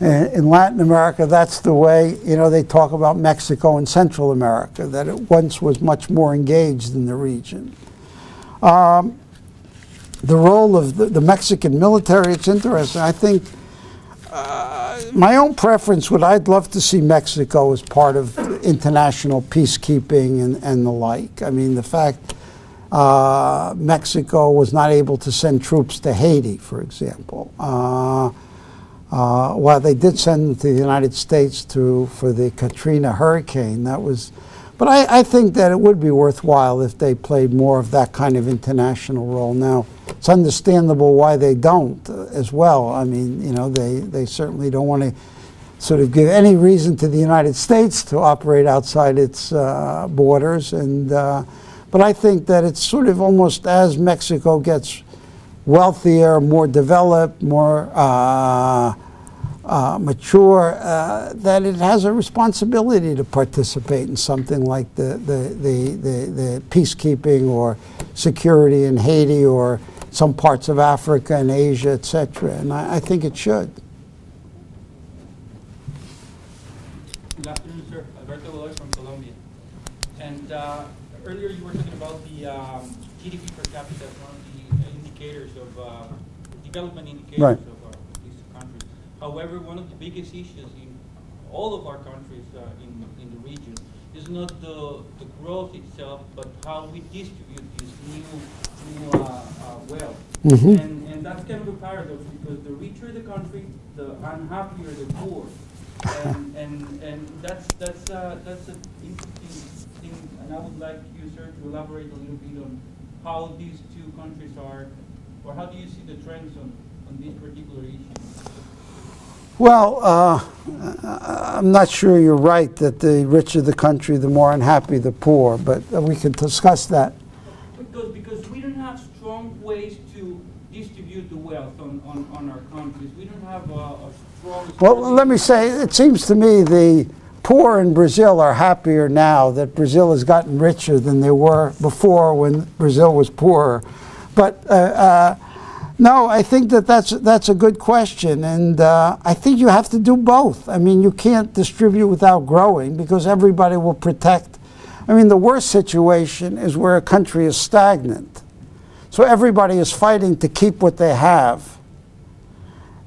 In Latin America, that's the way, you know, they talk about Mexico and Central America, that it once was much more engaged in the region. Um, the role of the, the Mexican military, it's interesting. I think uh, my own preference would, I'd love to see Mexico as part of international peacekeeping and, and the like. I mean, the fact uh, Mexico was not able to send troops to Haiti, for example. Uh, Uh, well, they did send them to the United States to, for the Katrina hurricane. That was, but I, I think that it would be worthwhile if they played more of that kind of international role. Now, it's understandable why they don't uh, as well. I mean, you know, they, they certainly don't want to sort of give any reason to the United States to operate outside its uh, borders. And, uh, but I think that it's sort of almost as Mexico gets wealthier, more developed, more uh, uh, mature, uh, that it has a responsibility to participate in something like the, the, the, the, the peacekeeping or security in Haiti or some parts of Africa and Asia, et cetera. And I, I think it should. Good afternoon, sir. Alberto Godoy from Colombia. And uh, earlier you were talking about the um, G D P per capita, of uh, development indicators, right, of our, these countries. However, one of the biggest issues in all of our countries uh, in, in the region is not the, the growth itself, but how we distribute this new, new uh, uh, wealth. Mm-hmm. And, and that's kind of a paradox, because the richer the country, the unhappier the poor. And, and, and that's, that's, uh, that's an interesting thing, and I would like you, sir, to elaborate a little bit on how these two countries are, or how do you see the trends on, on this particular issue? Well, uh, I'm not sure you're right that the richer the country, the more unhappy the poor, but we can discuss that. Because, because we don't have strong ways to distribute the wealth on, on, on our countries. We don't have a, a strong... Well, let me say, it seems to me the poor in Brazil are happier now that Brazil has gotten richer than they were before when Brazil was poorer. But uh, uh, no, I think that that's, that's a good question. And uh, I think you have to do both. I mean, you can't distribute without growing, because everybody will protect. I mean, the worst situation is where a country is stagnant. So everybody is fighting to keep what they have.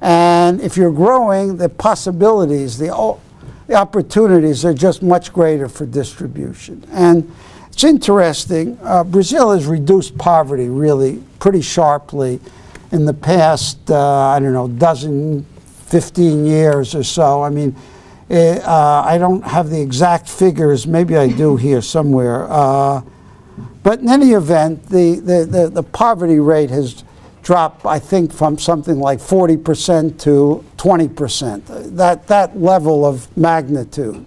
And if you're growing, the possibilities, the all, the opportunities are just much greater for distribution. And it's interesting, uh, Brazil has reduced poverty really pretty sharply in the past, uh, I don't know, dozen, fifteen years or so. I mean, it, uh, I don't have the exact figures, maybe I do here somewhere. Uh, but in any event, the, the, the, the poverty rate has dropped, I think, from something like forty percent to twenty percent, that, that level of magnitude.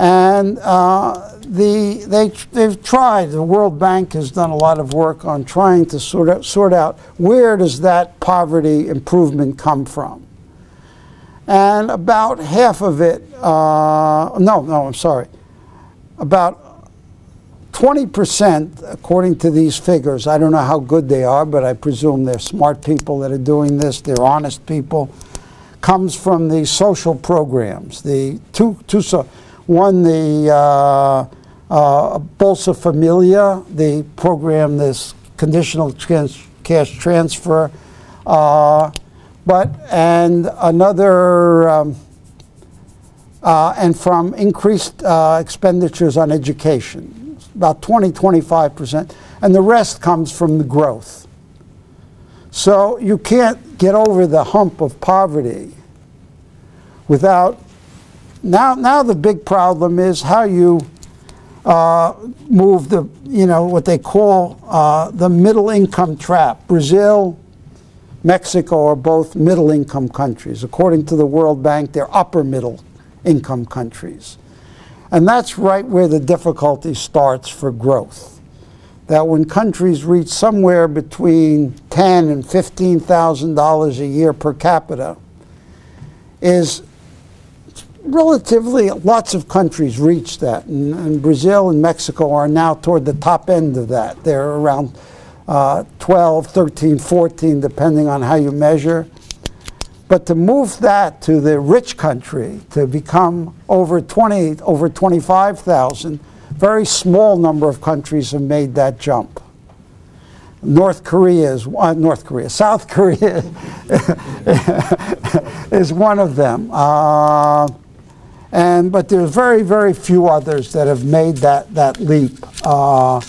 And uh, the, they, they've tried, the World Bank has done a lot of work on trying to sort out, sort out where does that poverty improvement come from. And about half of it, uh, no, no, I'm sorry, about twenty percent, according to these figures, I don't know how good they are, but I presume they're smart people that are doing this, they're honest people, comes from the social programs. The two, two so, one, the uh, uh, Bolsa Familia, the program, this conditional trans cash transfer, uh, but, and another, um, uh, and from increased uh, expenditures on education, about twenty, twenty-five percent, and the rest comes from the growth. So you can't get over the hump of poverty without, now, now the big problem is how you uh, move the, you know, what they call uh, the middle income trap. Brazil, Mexico are both middle income countries. According to the World Bank, they're upper middle income countries. And that's right where the difficulty starts for growth. That when countries reach somewhere between ten thousand dollars and fifteen thousand dollars a year per capita, is relatively, lots of countries reach that. And, and Brazil and Mexico are now toward the top end of that. They're around uh, twelve, thirteen, fourteen, depending on how you measure. But to move that to the rich country, to become over twenty, over twenty-five thousand, very small number of countries have made that jump. North Korea is uh, North Korea. South Korea is one of them. Uh, and but there's very, very few others that have made that that leap. Uh,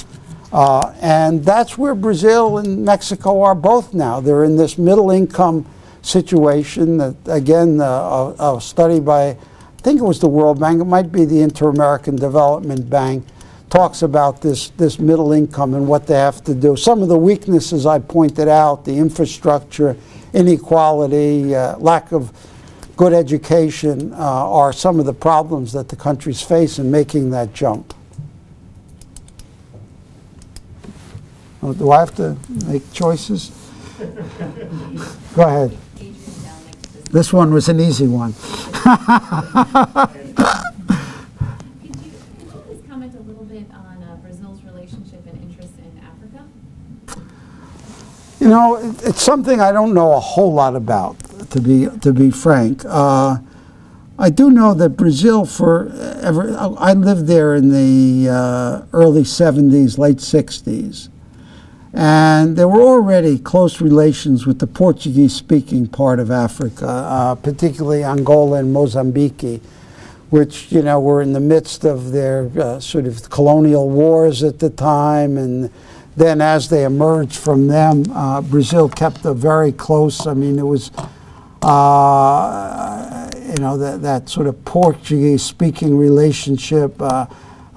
uh, and that's where Brazil and Mexico are both now. They're in this middle-income situation that, again, uh, a, a study by, I think it was the World Bank, it might be the Inter-American Development Bank, talks about this, this middle income and what they have to do. Some of the weaknesses I pointed out, the infrastructure, inequality, uh, lack of good education, uh, are some of the problems that the countries face in making that jump. Oh, do I have to make choices? Go ahead. This one was an easy one. Could you, could you please comment a little bit on uh, Brazil's relationship and interest in Africa? You know, it, it's something I don't know a whole lot about, to be to be frank. Uh, I do know that Brazil forever. I lived there in the uh, early seventies, late sixties. And there were already close relations with the Portuguese-speaking part of Africa, uh, particularly Angola and Mozambique, which, you know, were in the midst of their uh, sort of colonial wars at the time. And then as they emerged from them, uh, Brazil kept a very close, I mean, it was, uh, you know, that, that sort of Portuguese-speaking relationship. Uh,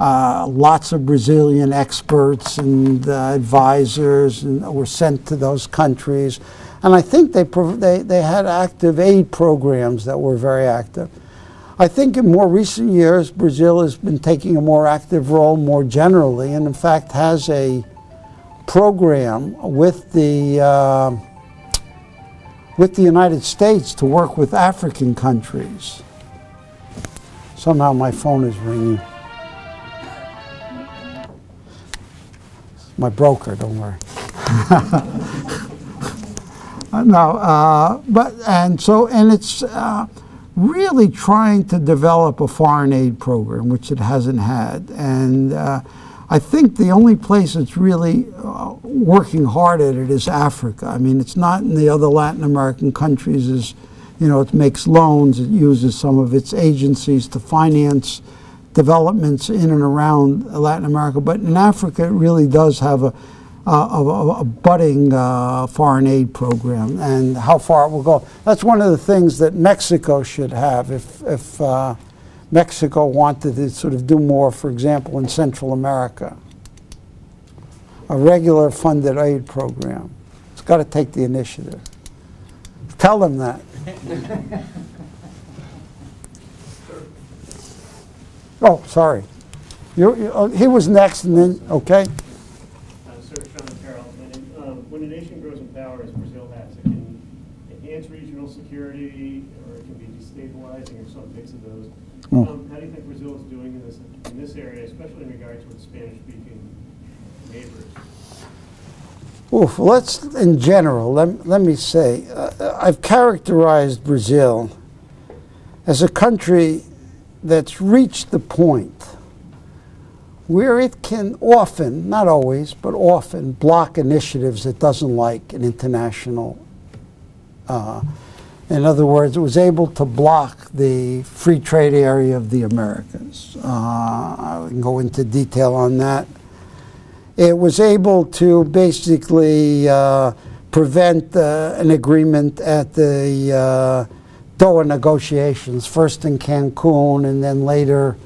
Uh, lots of Brazilian experts and uh, advisors and were sent to those countries. And I think they, they, they had active aid programs that were very active. I think in more recent years, Brazil has been taking a more active role more generally, and in fact has a program with the, uh, with the United States to work with African countries. Somehow my phone is ringing. My broker, don't worry. No, uh, but and so and it's uh, really trying to develop a foreign aid program, which it hasn't had. And uh, I think the only place it's really uh, working hard at it is Africa. I mean, it's not in the other Latin American countries. Is you know, it makes loans. It uses some of its agencies to finance developments in and around Latin America, but in Africa it really does have a, a, a, a budding uh, foreign aid program, and how far it will go. That's one of the things that Mexico should have. If, if uh, Mexico wanted to sort of do more, for example, in Central America, a regular funded aid program. It's got to take the initiative. Tell them that. Oh, sorry. You, you, uh, he was next, and then, okay. Uh, sir, Sean Carroll. Um, when a nation grows in power, as Brazil has, it can enhance regional security, or it can be destabilizing, or some mix of those. Mm. Um, how do you think Brazil is doing in this, in this area, especially in regard to its Spanish-speaking neighbors? Oof, let's, in general, let, let me say, uh, I've characterized Brazil as a country that's reached the point where it can often, not always, but often block initiatives it doesn't like in international, uh, In other words, it was able to block the free trade area of the Americas. Uh, I can go into detail on that. It was able to basically uh, prevent uh, an agreement at the uh, Doha negotiations, first in Cancun and then later,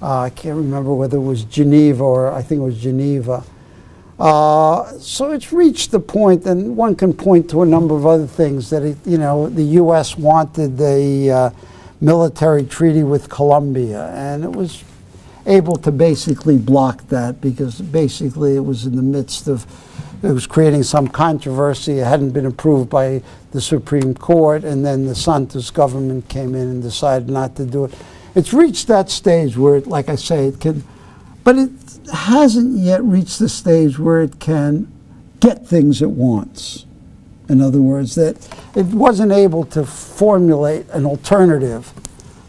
uh, I can't remember whether it was Geneva or I think it was Geneva. Uh, so it's reached the point, and one can point to a number of other things, that it, you know, the U S wanted the uh, military treaty with Colombia, and it was able to basically block that because basically it was in the midst of, it was creating some controversy. It hadn't been approved by the Supreme Court, and then the Santos government came in and decided not to do it. It's reached that stage where, it, like I say, it can, but it hasn't yet reached the stage where it can get things it wants. In other words, that it wasn't able to formulate an alternative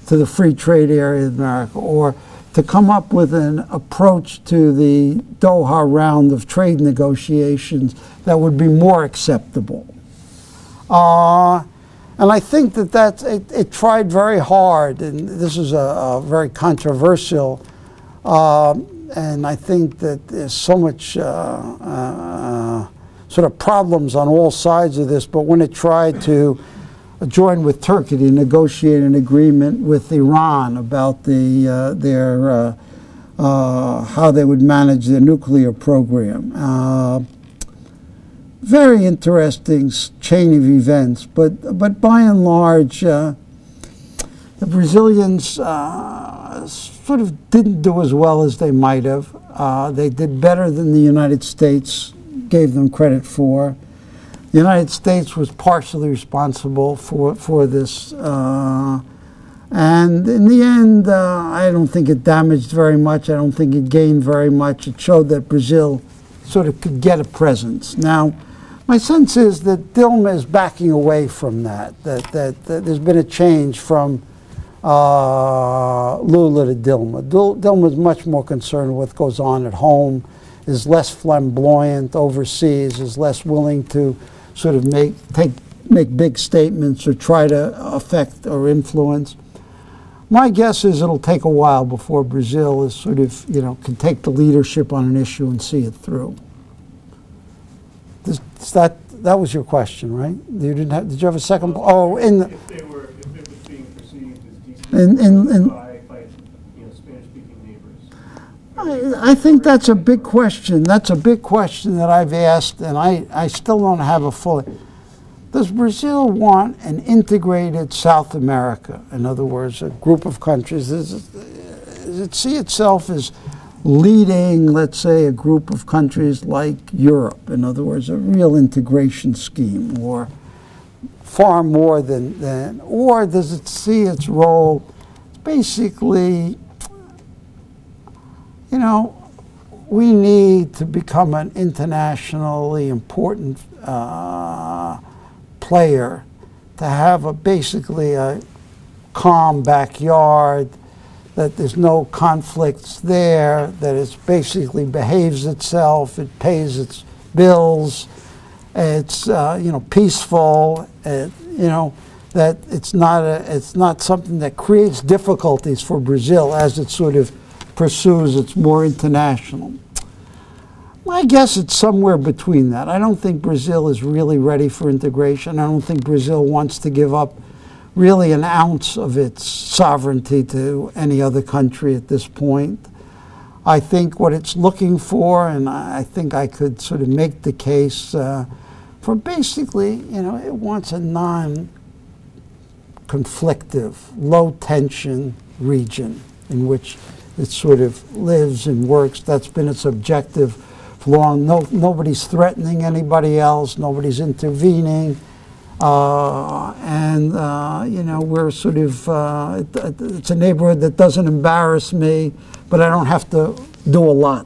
to the free trade area of America, or to come up with an approach to the Doha round of trade negotiations that would be more acceptable. Uh, and I think that that's, it, it tried very hard, and this is a, a very controversial, uh, and I think that there's so much uh, uh, sort of problems on all sides of this, but when it tried to joined with Turkey to negotiate an agreement with Iran about the uh, their uh, uh, how they would manage their nuclear program. Uh, very interesting chain of events, but but by and large, uh, the Brazilians uh, sort of didn't do as well as they might have. Uh, they did better than the United States gave them credit for. The United States was partially responsible for, for this. Uh, and in the end, uh, I don't think it damaged very much. I don't think it gained very much. It showed that Brazil sort of could get a presence. Now, my sense is that Dilma is backing away from that, that, that, that there's been a change from uh, Lula to Dilma. Dil Dilma is much more concerned with what goes on at home, is less flamboyant overseas, is less willing to sort of make, take, make big statements or try to affect or influence. My guess is it'll take a while before Brazil is sort of, you know, can take the leadership on an issue and see it through. Does, does that, that was your question, right? You didn't have, did you have a second? Oh, in the, if they were, if it was being perceived as in, in, in, by, by you know, Spanish-speaking neighbors. I think that's a big question. That's a big question that I've asked, and I, I still don't have a full. Does Brazil want an integrated South America? In other words, a group of countries. Does it see itself as leading, let's say, a group of countries like Europe? In other words, a real integration scheme, or far more than, than or does it see its role basically, you know, we need to become an internationally important uh, player, to have a basically a calm backyard, that there's no conflicts there, that it basically behaves itself, it pays its bills, it's uh, you know, peaceful, it, you know, that it's not a, it's not something that creates difficulties for Brazil as it sort of pursues it's more international. My guess it's somewhere between that. I don't think Brazil is really ready for integration. I don't think Brazil wants to give up really an ounce of its sovereignty to any other country at this point. I think what it's looking for, and I think I could sort of make the case uh, for basically, you know, it wants a non-conflictive, low-tension region in which it sort of lives and works. That's been its objective for long. No, nobody's threatening anybody else. Nobody's intervening. Uh, and, uh, you know, we're sort of, uh, it, it's a neighborhood that doesn't embarrass me, but I don't have to do a lot.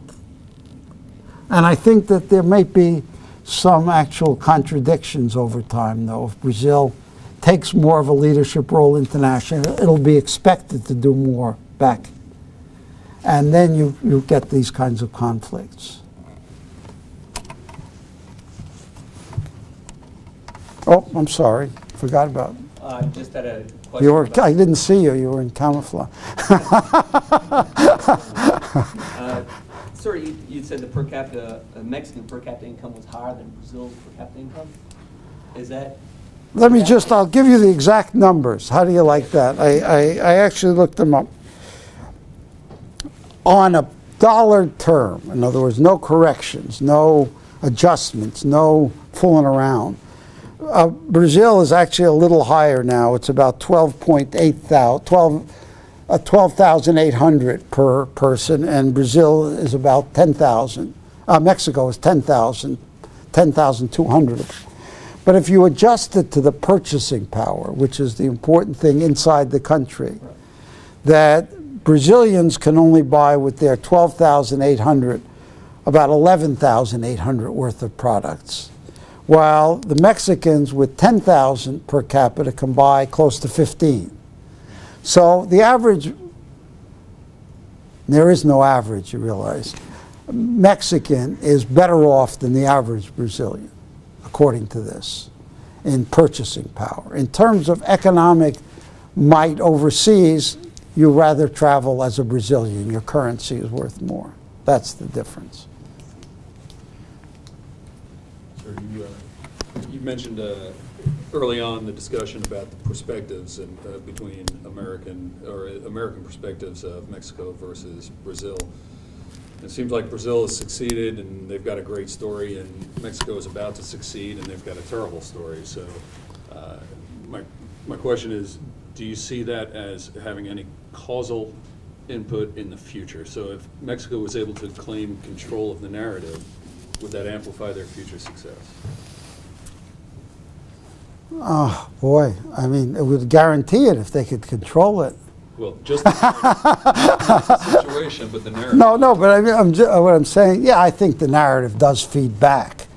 And I think that there may be some actual contradictions over time, though. If Brazil takes more of a leadership role internationally, it'll be expected to do more back. And then you, you get these kinds of conflicts. Oh, I'm sorry, forgot about it. Uh, just had a question. You were, I didn't see you. You were in camouflage. uh, sir, you, you said the per capita, uh, Mexican per capita income was higher than Brazil's per capita income. Is that? Let me just, I'll give you the exact numbers. How do you like that? I, I, I actually looked them up. On a dollar term, in other words, no corrections, no adjustments, no fooling around. Uh, Brazil is actually a little higher now. It's about twelve point eight thousand, twelve thousand eight hundred per person, and Brazil is about ten thousand. Uh, Mexico is ten thousand, ten thousand two hundred. But if you adjust it to the purchasing power, which is the important thing inside the country, that Brazilians can only buy with their twelve thousand eight hundred, about eleven thousand eight hundred worth of products, while the Mexicans with ten thousand per capita can buy close to fifteen. So the average, there is no average, you realize, Mexican is better off than the average Brazilian, according to this, in purchasing power. In terms of economic might overseas, you rather travel as a Brazilian. Your currency is worth more. That's the difference. Sir, you, uh, you mentioned uh, early on the discussion about the perspectives and, uh, between American or American perspectives of Mexico versus Brazil. It seems like Brazil has succeeded, and they've got a great story, and Mexico is about to succeed, and they've got a terrible story. So uh, my, my question is, do you see that as having any causal input in the future? So if Mexico was able to claim control of the narrative, would that amplify their future success? Oh, boy. I mean, it would guarantee it if they could control it. Well, just the, the situation, but the narrative. No, no, but I mean, I'm just, what I'm saying, yeah, I think the narrative does feed back.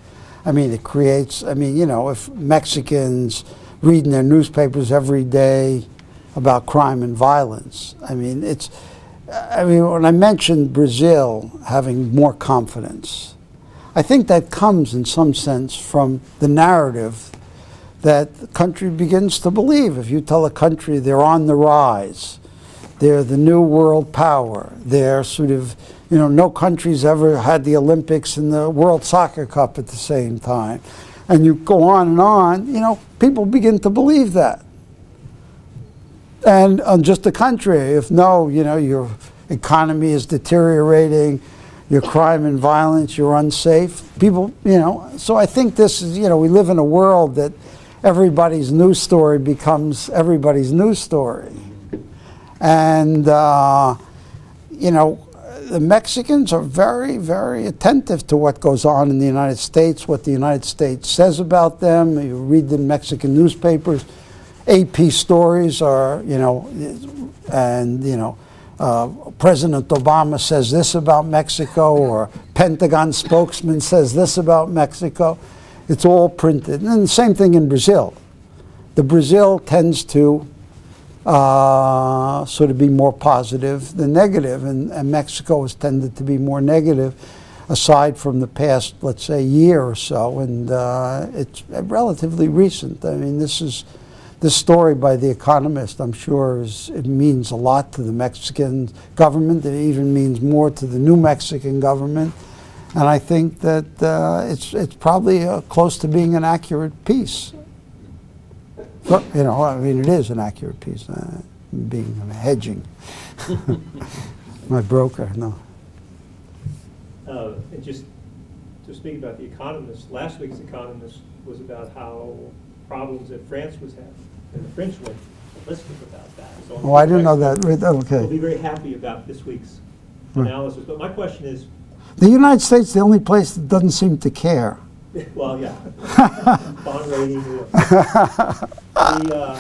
I mean, it creates, I mean, you know, if Mexicans read in their newspapers every day about crime and violence, I mean, it's, I mean, when I mentioned Brazil having more confidence, I think that comes in some sense from the narrative that the country begins to believe. If you tell a country they're on the rise, they're the new world power. They're sort of, you know, no country's ever had the Olympics and the World Soccer Cup at the same time. And you go on and on, you know, people begin to believe that. And on just the country, if no, you know, your economy is deteriorating, your crime and violence, you're unsafe, people, you know. So I think this is, you know, we live in a world that everybody's news story becomes everybody's news story. And, uh, you know, the Mexicans are very, very attentive to what goes on in the United States, what the United States says about them. You read the Mexican newspapers, A P stories are, you know, and, you know, uh, President Obama says this about Mexico, or Pentagon spokesman says this about Mexico. It's all printed. And the same thing in Brazil. The Brazil tends to Uh, sort of be more positive than negative, and, and Mexico has tended to be more negative, aside from the past, let's say, year or so, and uh, it's relatively recent. I mean, this is this story by The Economist. I'm sure is, it means a lot to the Mexican government. It even means more to the new Mexican government, and I think that uh, it's it's probably uh, close to being an accurate piece. But, you know, I mean, it is an accurate piece, uh, being hedging. My broker, no. Uh, and just to speak about The Economist, last week's Economist was about how problems that France was having, and the French went ballistic about that. So oh, I didn't know that. Okay. We'll be very happy about this week's right. analysis. But my question is, the United States is the only place that doesn't seem to care. Well, yeah. Bond rating. The, uh,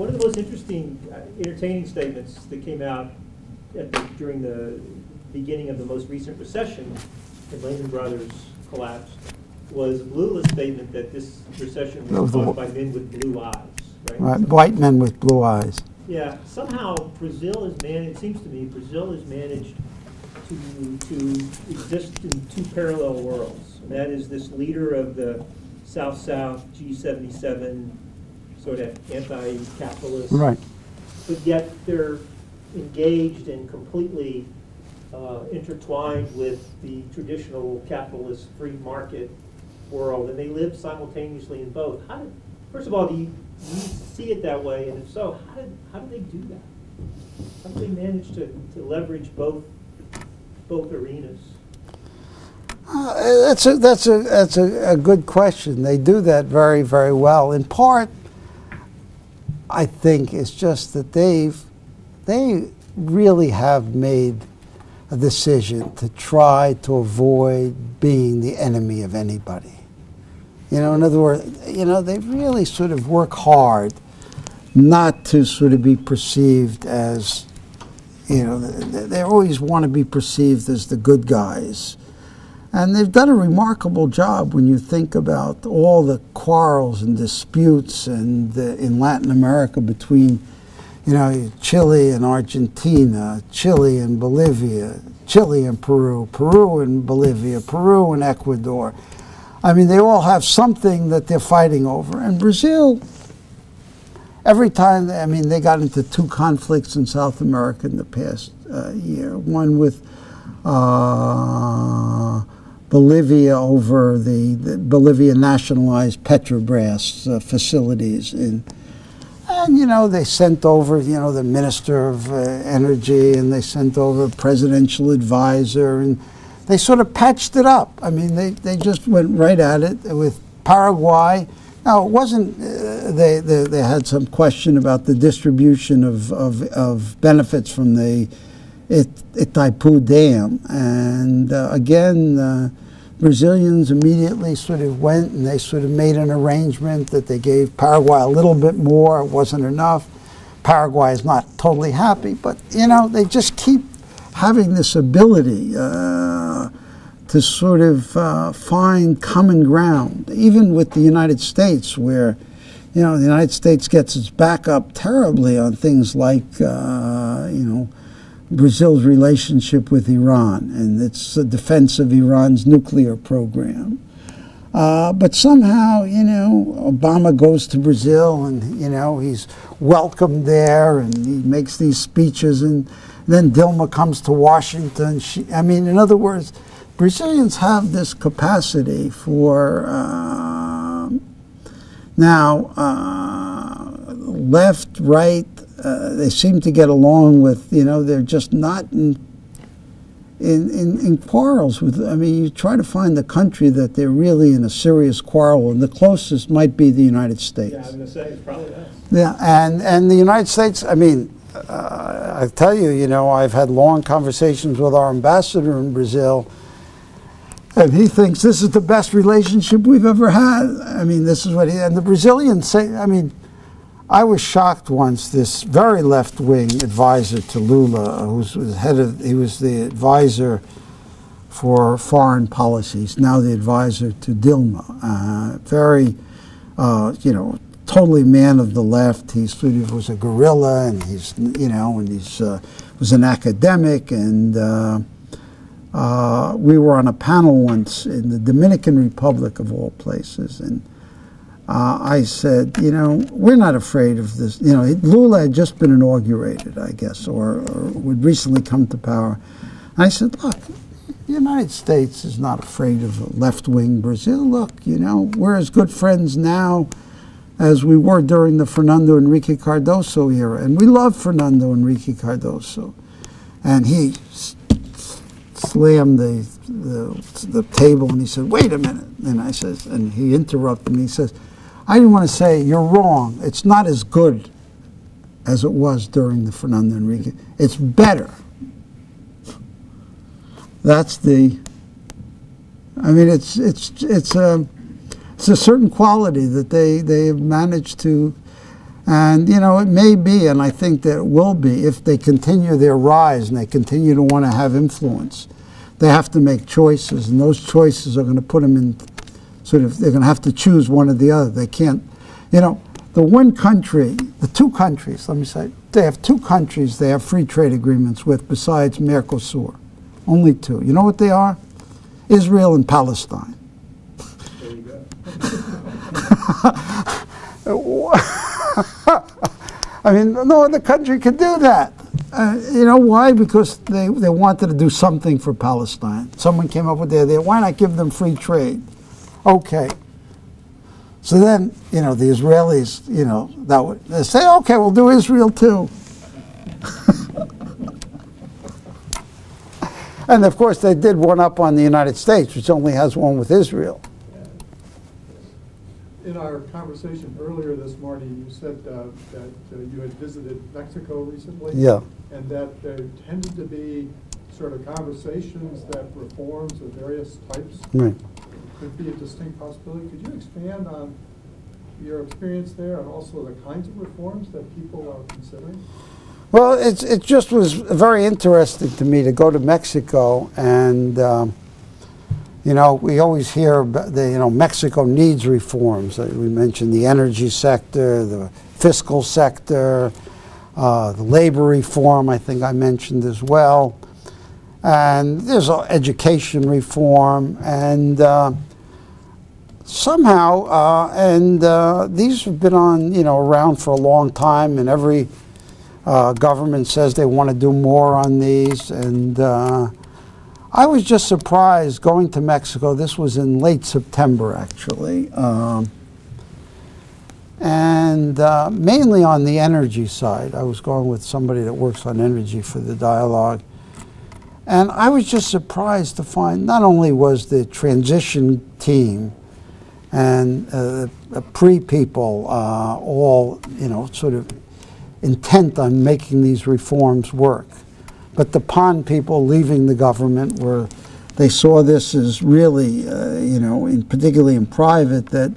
one of the most interesting, uh, entertaining statements that came out at the, during the beginning of the most recent recession, when Lehman Brothers collapsed, was Lula's statement that this recession was caused by men with blue eyes. Right? Right, white men with blue eyes. Yeah. Somehow Brazil is managed, it seems to me, Brazil is managed to, to exist in two parallel worlds. That is this leader of the South-South G seventy-seven sort of anti-capitalist. Right. But yet they're engaged and completely uh, intertwined with the traditional capitalist free market world, and they live simultaneously in both. How did, first of all, do you, do you see it that way? And if so, how did, how did they do that? How did they manage to, to leverage both both arenas? Uh, that's a, that's a, that's a, a good question. They do that very, very well. In part, I think it's just that they've, they really have made a decision to try to avoid being the enemy of anybody. You know, in other words, you know, they really sort of work hard not to sort of be perceived as, you know, they, they always want to be perceived as the good guys. And they've done a remarkable job when you think about all the quarrels and disputes and uh, in Latin America between, you know, Chile and Argentina, Chile and Bolivia, Chile and Peru, Peru and Bolivia, Peru and Ecuador. I mean, they all have something that they're fighting over. And Brazil, every time, I mean, they got into two conflicts in South America in the past uh, year, one with uh, Bolivia over the, the Bolivia nationalized Petrobras uh, facilities in. And, you know, they sent over, you know, the Minister of uh, Energy, and they sent over a presidential advisor, and they sort of patched it up. I mean, they, they just went right at it with Paraguay. Now, it wasn't, uh, they, they, they had some question about the distribution of, of, of benefits from the It, Itaipu Dam. And uh, again, uh, Brazilians immediately sort of went and they sort of made an arrangement that they gave Paraguay a little bit more. It wasn't enough. Paraguay is not totally happy, but you know, they just keep having this ability uh, to sort of uh, find common ground, even with the United States, where you know the United States gets its back up terribly on things like uh, you know, Brazil's relationship with Iran and its defense of Iran's nuclear program. Uh, but somehow, you know, Obama goes to Brazil and, you know, he's welcomed there and he makes these speeches, and then Dilma comes to Washington. She, I mean, in other words, Brazilians have this capacity for uh, now uh, left, right, Uh, they seem to get along with, you know, they're just not in, in, in, in quarrels with, I mean, you try to find the country that they're really in a serious quarrel, and the closest might be the United States. Yeah, I was going to say, it's probably us. Yeah, and, and the United States, I mean, uh, I tell you, you know, I've had long conversations with our ambassador in Brazil, and he thinks this is the best relationship we've ever had. I mean, this is what he, and the Brazilians say, I mean, I was shocked once. This very left-wing advisor to Lula, who was head of, he was the advisor for foreign policies, now the advisor to Dilma. Uh, very, uh, you know, totally man of the left. He sort of was a guerrilla, and he's, you know, and he's uh, was an academic. And uh, uh, we were on a panel once in the Dominican Republic, of all places, and. Uh, I said, you know, we're not afraid of this. You know, Lula had just been inaugurated, I guess, or, or would recently come to power. And I said, look, the United States is not afraid of left-wing Brazil. Look, you know, we're as good friends now as we were during the Fernando Henrique Cardoso era. And we love Fernando Henrique Cardoso. And he slammed the, the, the table and he said, wait a minute. And I says, and he interrupted me, he says, I didn't want to say, you're wrong. It's not as good as it was during the Fernando Henrique. It's better. That's the, I mean, it's, it's, it's, a, it's a certain quality that they, they have managed to, and, you know, it may be, and I think that it will be, if they continue their rise and they continue to want to have influence, they have to make choices, and those choices are going to put them in sort of, they're going to have to choose one or the other. They can't, you know, the one country, the two countries, let me say, they have two countries they have free trade agreements with besides Mercosur. Only two. You know what they are? Israel and Palestine. There you go. I mean, no other country can do that. Uh, you know why? Because they, they wanted to do something for Palestine. Someone came up with the idea, why not give them free trade? Okay. So then, you know, the Israelis, you know, that would, they say, okay, we'll do Israel too. And of course, they did one up on the United States, which only has one with Israel. In our conversation earlier this morning, you said uh, that uh, you had visited Mexico recently. Yeah. And that there tended to be sort of conversations that reforms of various types right. could be a distinct possibility. Could you expand on your experience there and also the kinds of reforms that people are considering? Well, it's, it just was very interesting to me to go to Mexico and... Um, You know, we always hear about the, you know, Mexico needs reforms. We mentioned the energy sector, the fiscal sector, uh, the labor reform, I think I mentioned as well. And there's education reform. And uh, somehow, uh, and uh, these have been on, you know, around for a long time. And every uh, government says they want to do more on these. And... Uh, I was just surprised going to Mexico. This was in late September, actually, um, and uh, mainly on the energy side. I was going with somebody that works on energy for the dialogue, and I was just surprised to find not only was the transition team and uh, the P R I people uh, all, you know, sort of intent on making these reforms work. But the PAN people leaving the government were, they saw this as really, uh, you know, in particularly in private, that,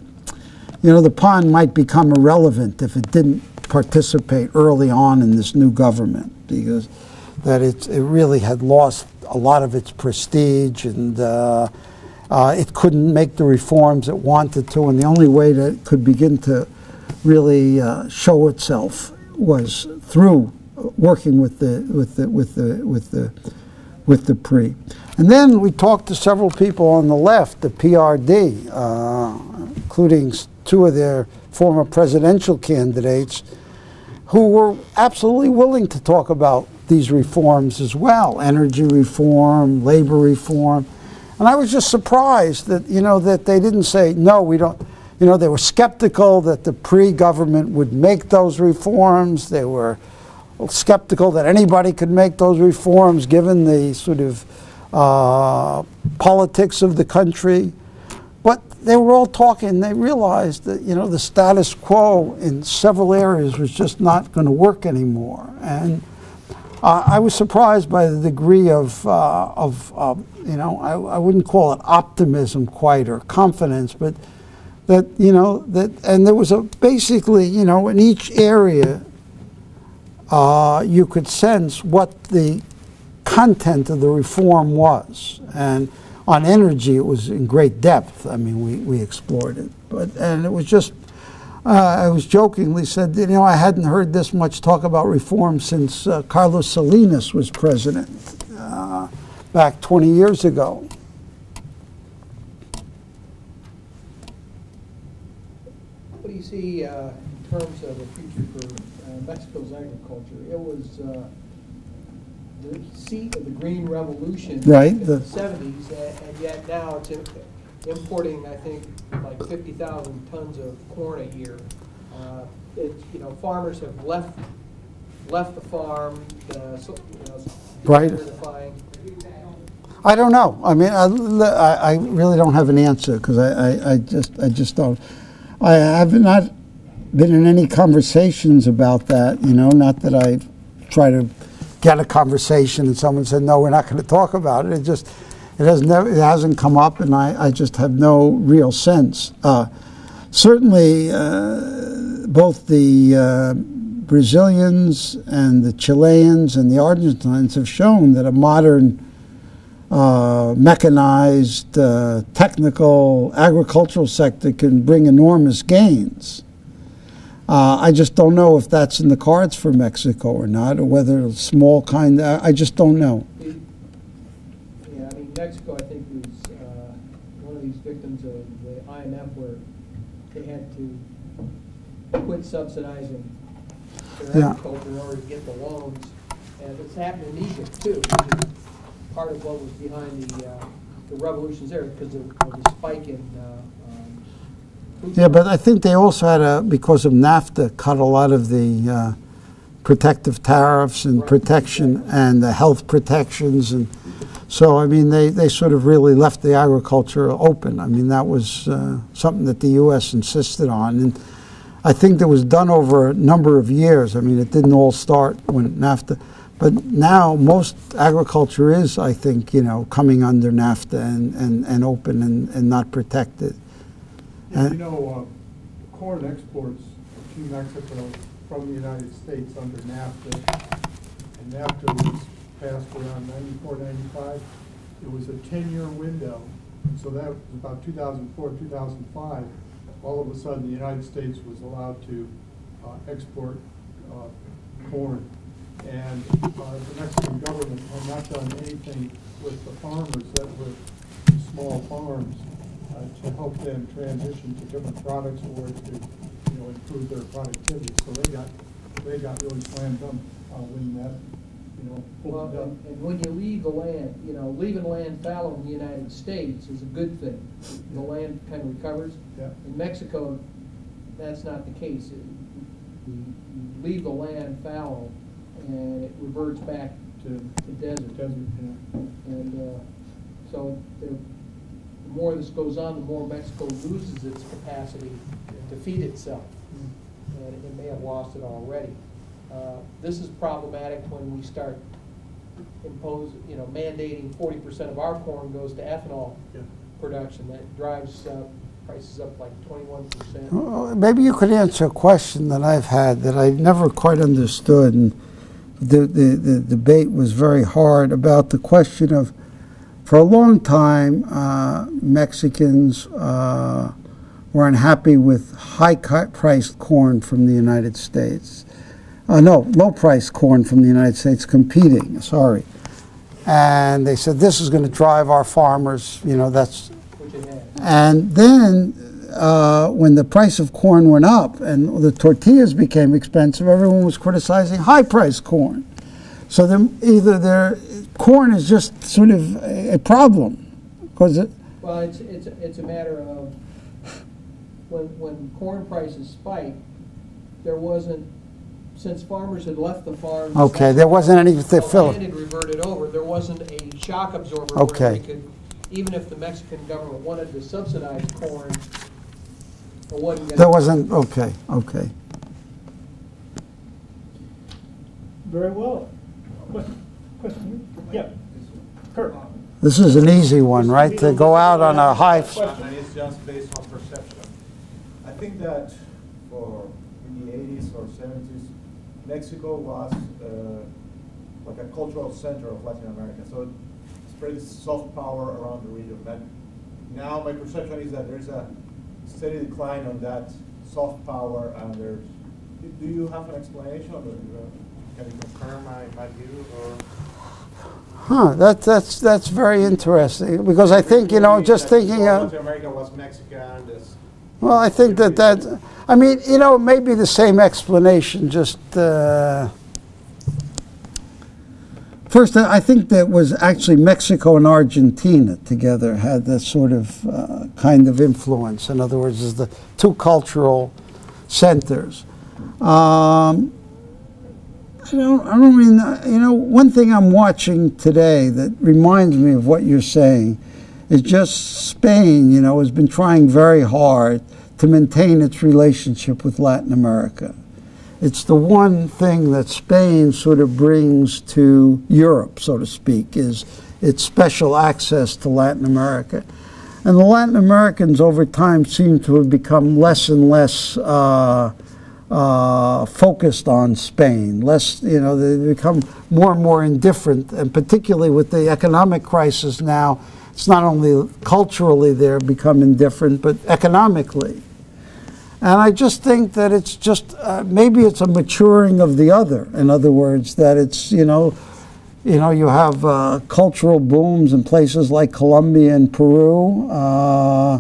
you know, the PAN might become irrelevant if it didn't participate early on in this new government, because that it, it really had lost a lot of its prestige, and uh, uh, it couldn't make the reforms it wanted to, and the only way that it could begin to really uh, show itself was through working with the with the with the with the with the P R I. And then we talked to several people on the left, the P R D, uh, including two of their former presidential candidates, who were absolutely willing to talk about these reforms as well: energy reform, labor reform. And I was just surprised that, you know, that they didn't say no, we don't. You know, they were skeptical that the P R I government would make those reforms. They were skeptical that anybody could make those reforms given the sort of uh, politics of the country. But they were all talking. They realized that, you know, the status quo in several areas was just not going to work anymore. And uh, I was surprised by the degree of, uh, of uh, you know, I, I wouldn't call it optimism quite or confidence, but that, you know, that, and there was a basically, you know, in each area, Uh, you could sense what the content of the reform was. And on energy, it was in great depth. I mean, we, we explored it. But, and it was just, uh, I was jokingly said, you know, I hadn't heard this much talk about reform since uh, Carlos Salinas was president uh, back twenty years ago. What do you see uh, in terms of a future for Mexico's agriculture? It was uh, the seat of the Green Revolution right, in the, the seventies, and, and yet now it's in, importing, I think, like fifty thousand tons of corn a year. Uh, it, you know, farmers have left left the farm, uh, so, you know, right. I don't know. I mean, I, I really don't have an answer because I, I, I just I just don't. I have not been in any conversations about that, you know, not that I try to get a conversation and someone said, no, we're not going to talk about it. It just, it has never, it hasn't come up, and I, I just have no real sense. Uh, certainly, uh, both the uh, Brazilians and the Chileans and the Argentines have shown that a modern, uh, mechanized, uh, technical agricultural sector can bring enormous gains. Uh, I just don't know if that's in the cards for Mexico or not, or whether it's small kind. Of, I just don't know. Yeah, I mean, Mexico, I think, was uh, one of these victims of the I M F where they had to quit subsidizing their agriculture in order to get the loans. And it's happened in Egypt, too, which is part of what was behind the, uh, the revolutions there because of, of the spike in uh, um, food. Yeah, but I think they also had, a, because of NAFTA, cut a lot of the uh, protective tariffs and right. protection exactly. and the health protections. And so, I mean, they, they sort of really left the agriculture open. I mean, that was uh, something that the U S insisted on. And I think that was done over a number of years. I mean, it didn't all start when NAFTA. But now most agriculture is, I think, you know, coming under NAFTA and, and, and open and, and not protected. Yeah, and you know, uh, corn exports to Mexico from the United States under NAFTA, and NAFTA was passed around ninety-four, ninety-five. It was a ten-year window, so that was about two thousand four, two thousand five. All of a sudden, the United States was allowed to uh, export uh, corn. And uh, the Mexican government had not done anything with the farmers that were small farms uh, to help them transition to different products or to, you know, improve their productivity. So they got they got really slammed dump uh, when that, you know, opened well, up. And when you leave the land, you know, leaving land fallow in the United States is a good thing. The land kind of recovers. Yeah. In Mexico, that's not the case. It, you leave the land fallow, and it reverts back to the desert. desert yeah. And uh, so the more this goes on, the more Mexico loses its capacity to feed itself. Mm-hmm. And it may have lost it already. Uh, this is problematic when we start impose, you know, mandating forty percent of our corn goes to ethanol yeah. production. That drives uh, prices up like twenty-one percent. Well, maybe you could answer a question that I've had that I never quite understood. And The, the, the debate was very hard about the question of, for a long time, uh, Mexicans uh, were unhappy with high-priced corn from the United States. Uh, no, low-priced corn from the United States competing, sorry. And they said, this is going to drive our farmers, you know, that's... And then uh, when the price of corn went up and the tortillas became expensive, everyone was criticizing high-priced corn. So then either their corn is just sort of a problem because it. Well, it's it's it's a matter of when when corn prices spiked, there wasn't, since farmers had left the farm. Okay, there wasn't any to fill. Land had reverted over. There wasn't a shock absorber. Okay. Where they could, even if the Mexican government wanted to subsidize corn, it wasn't going to. That wasn't, okay, okay. Very well. Question? question? Yeah, Kurt. This is an easy one, right? To go out on a high. And it's just based on perception. I think that for in the eighties or seventies, Mexico was uh, like a cultural center of Latin America. So soft power around the region. But now my perception is that there's a steady decline on that soft power, and there's, do you have an explanation? Or can you confirm my, my view? Or? Huh, that, that's, that's very interesting, because I think, you know, just thinking of... America was Mexican. Well, I think that that, I mean, you know, maybe the same explanation, just... Uh, First, I think that was actually Mexico and Argentina together had that sort of uh, kind of influence. In other words, is the two cultural centers. Um, I don't, I don't mean, you know, one thing I'm watching today that reminds me of what you're saying is just Spain, you know, has been trying very hard to maintain its relationship with Latin America. It's the one thing that Spain sort of brings to Europe, so to speak, is its special access to Latin America. And the Latin Americans over time seem to have become less and less uh, uh, focused on Spain. Less, you know, they become more and more indifferent, and particularly with the economic crisis now, it's not only culturally they're become indifferent, but economically. And I just think that it's just, uh, maybe it's a maturing of the other. In other words, that it's, you know, you know, you have uh, cultural booms in places like Colombia and Peru. Uh,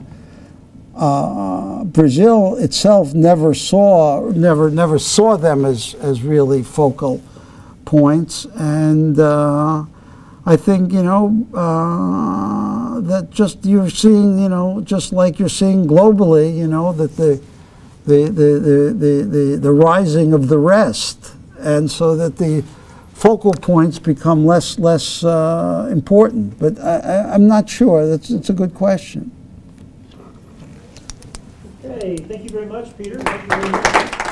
uh, Brazil itself never saw never never saw them as as really focal points, and uh, I think you know uh, that just you're seeing you know just like you're seeing globally you know that the the the the the, the, the rising of the rest, and so that the focal points become less less uh, important. But I, I, I'm not sure. That's it's a good question. Thank you very much, Peter. Thank you very much.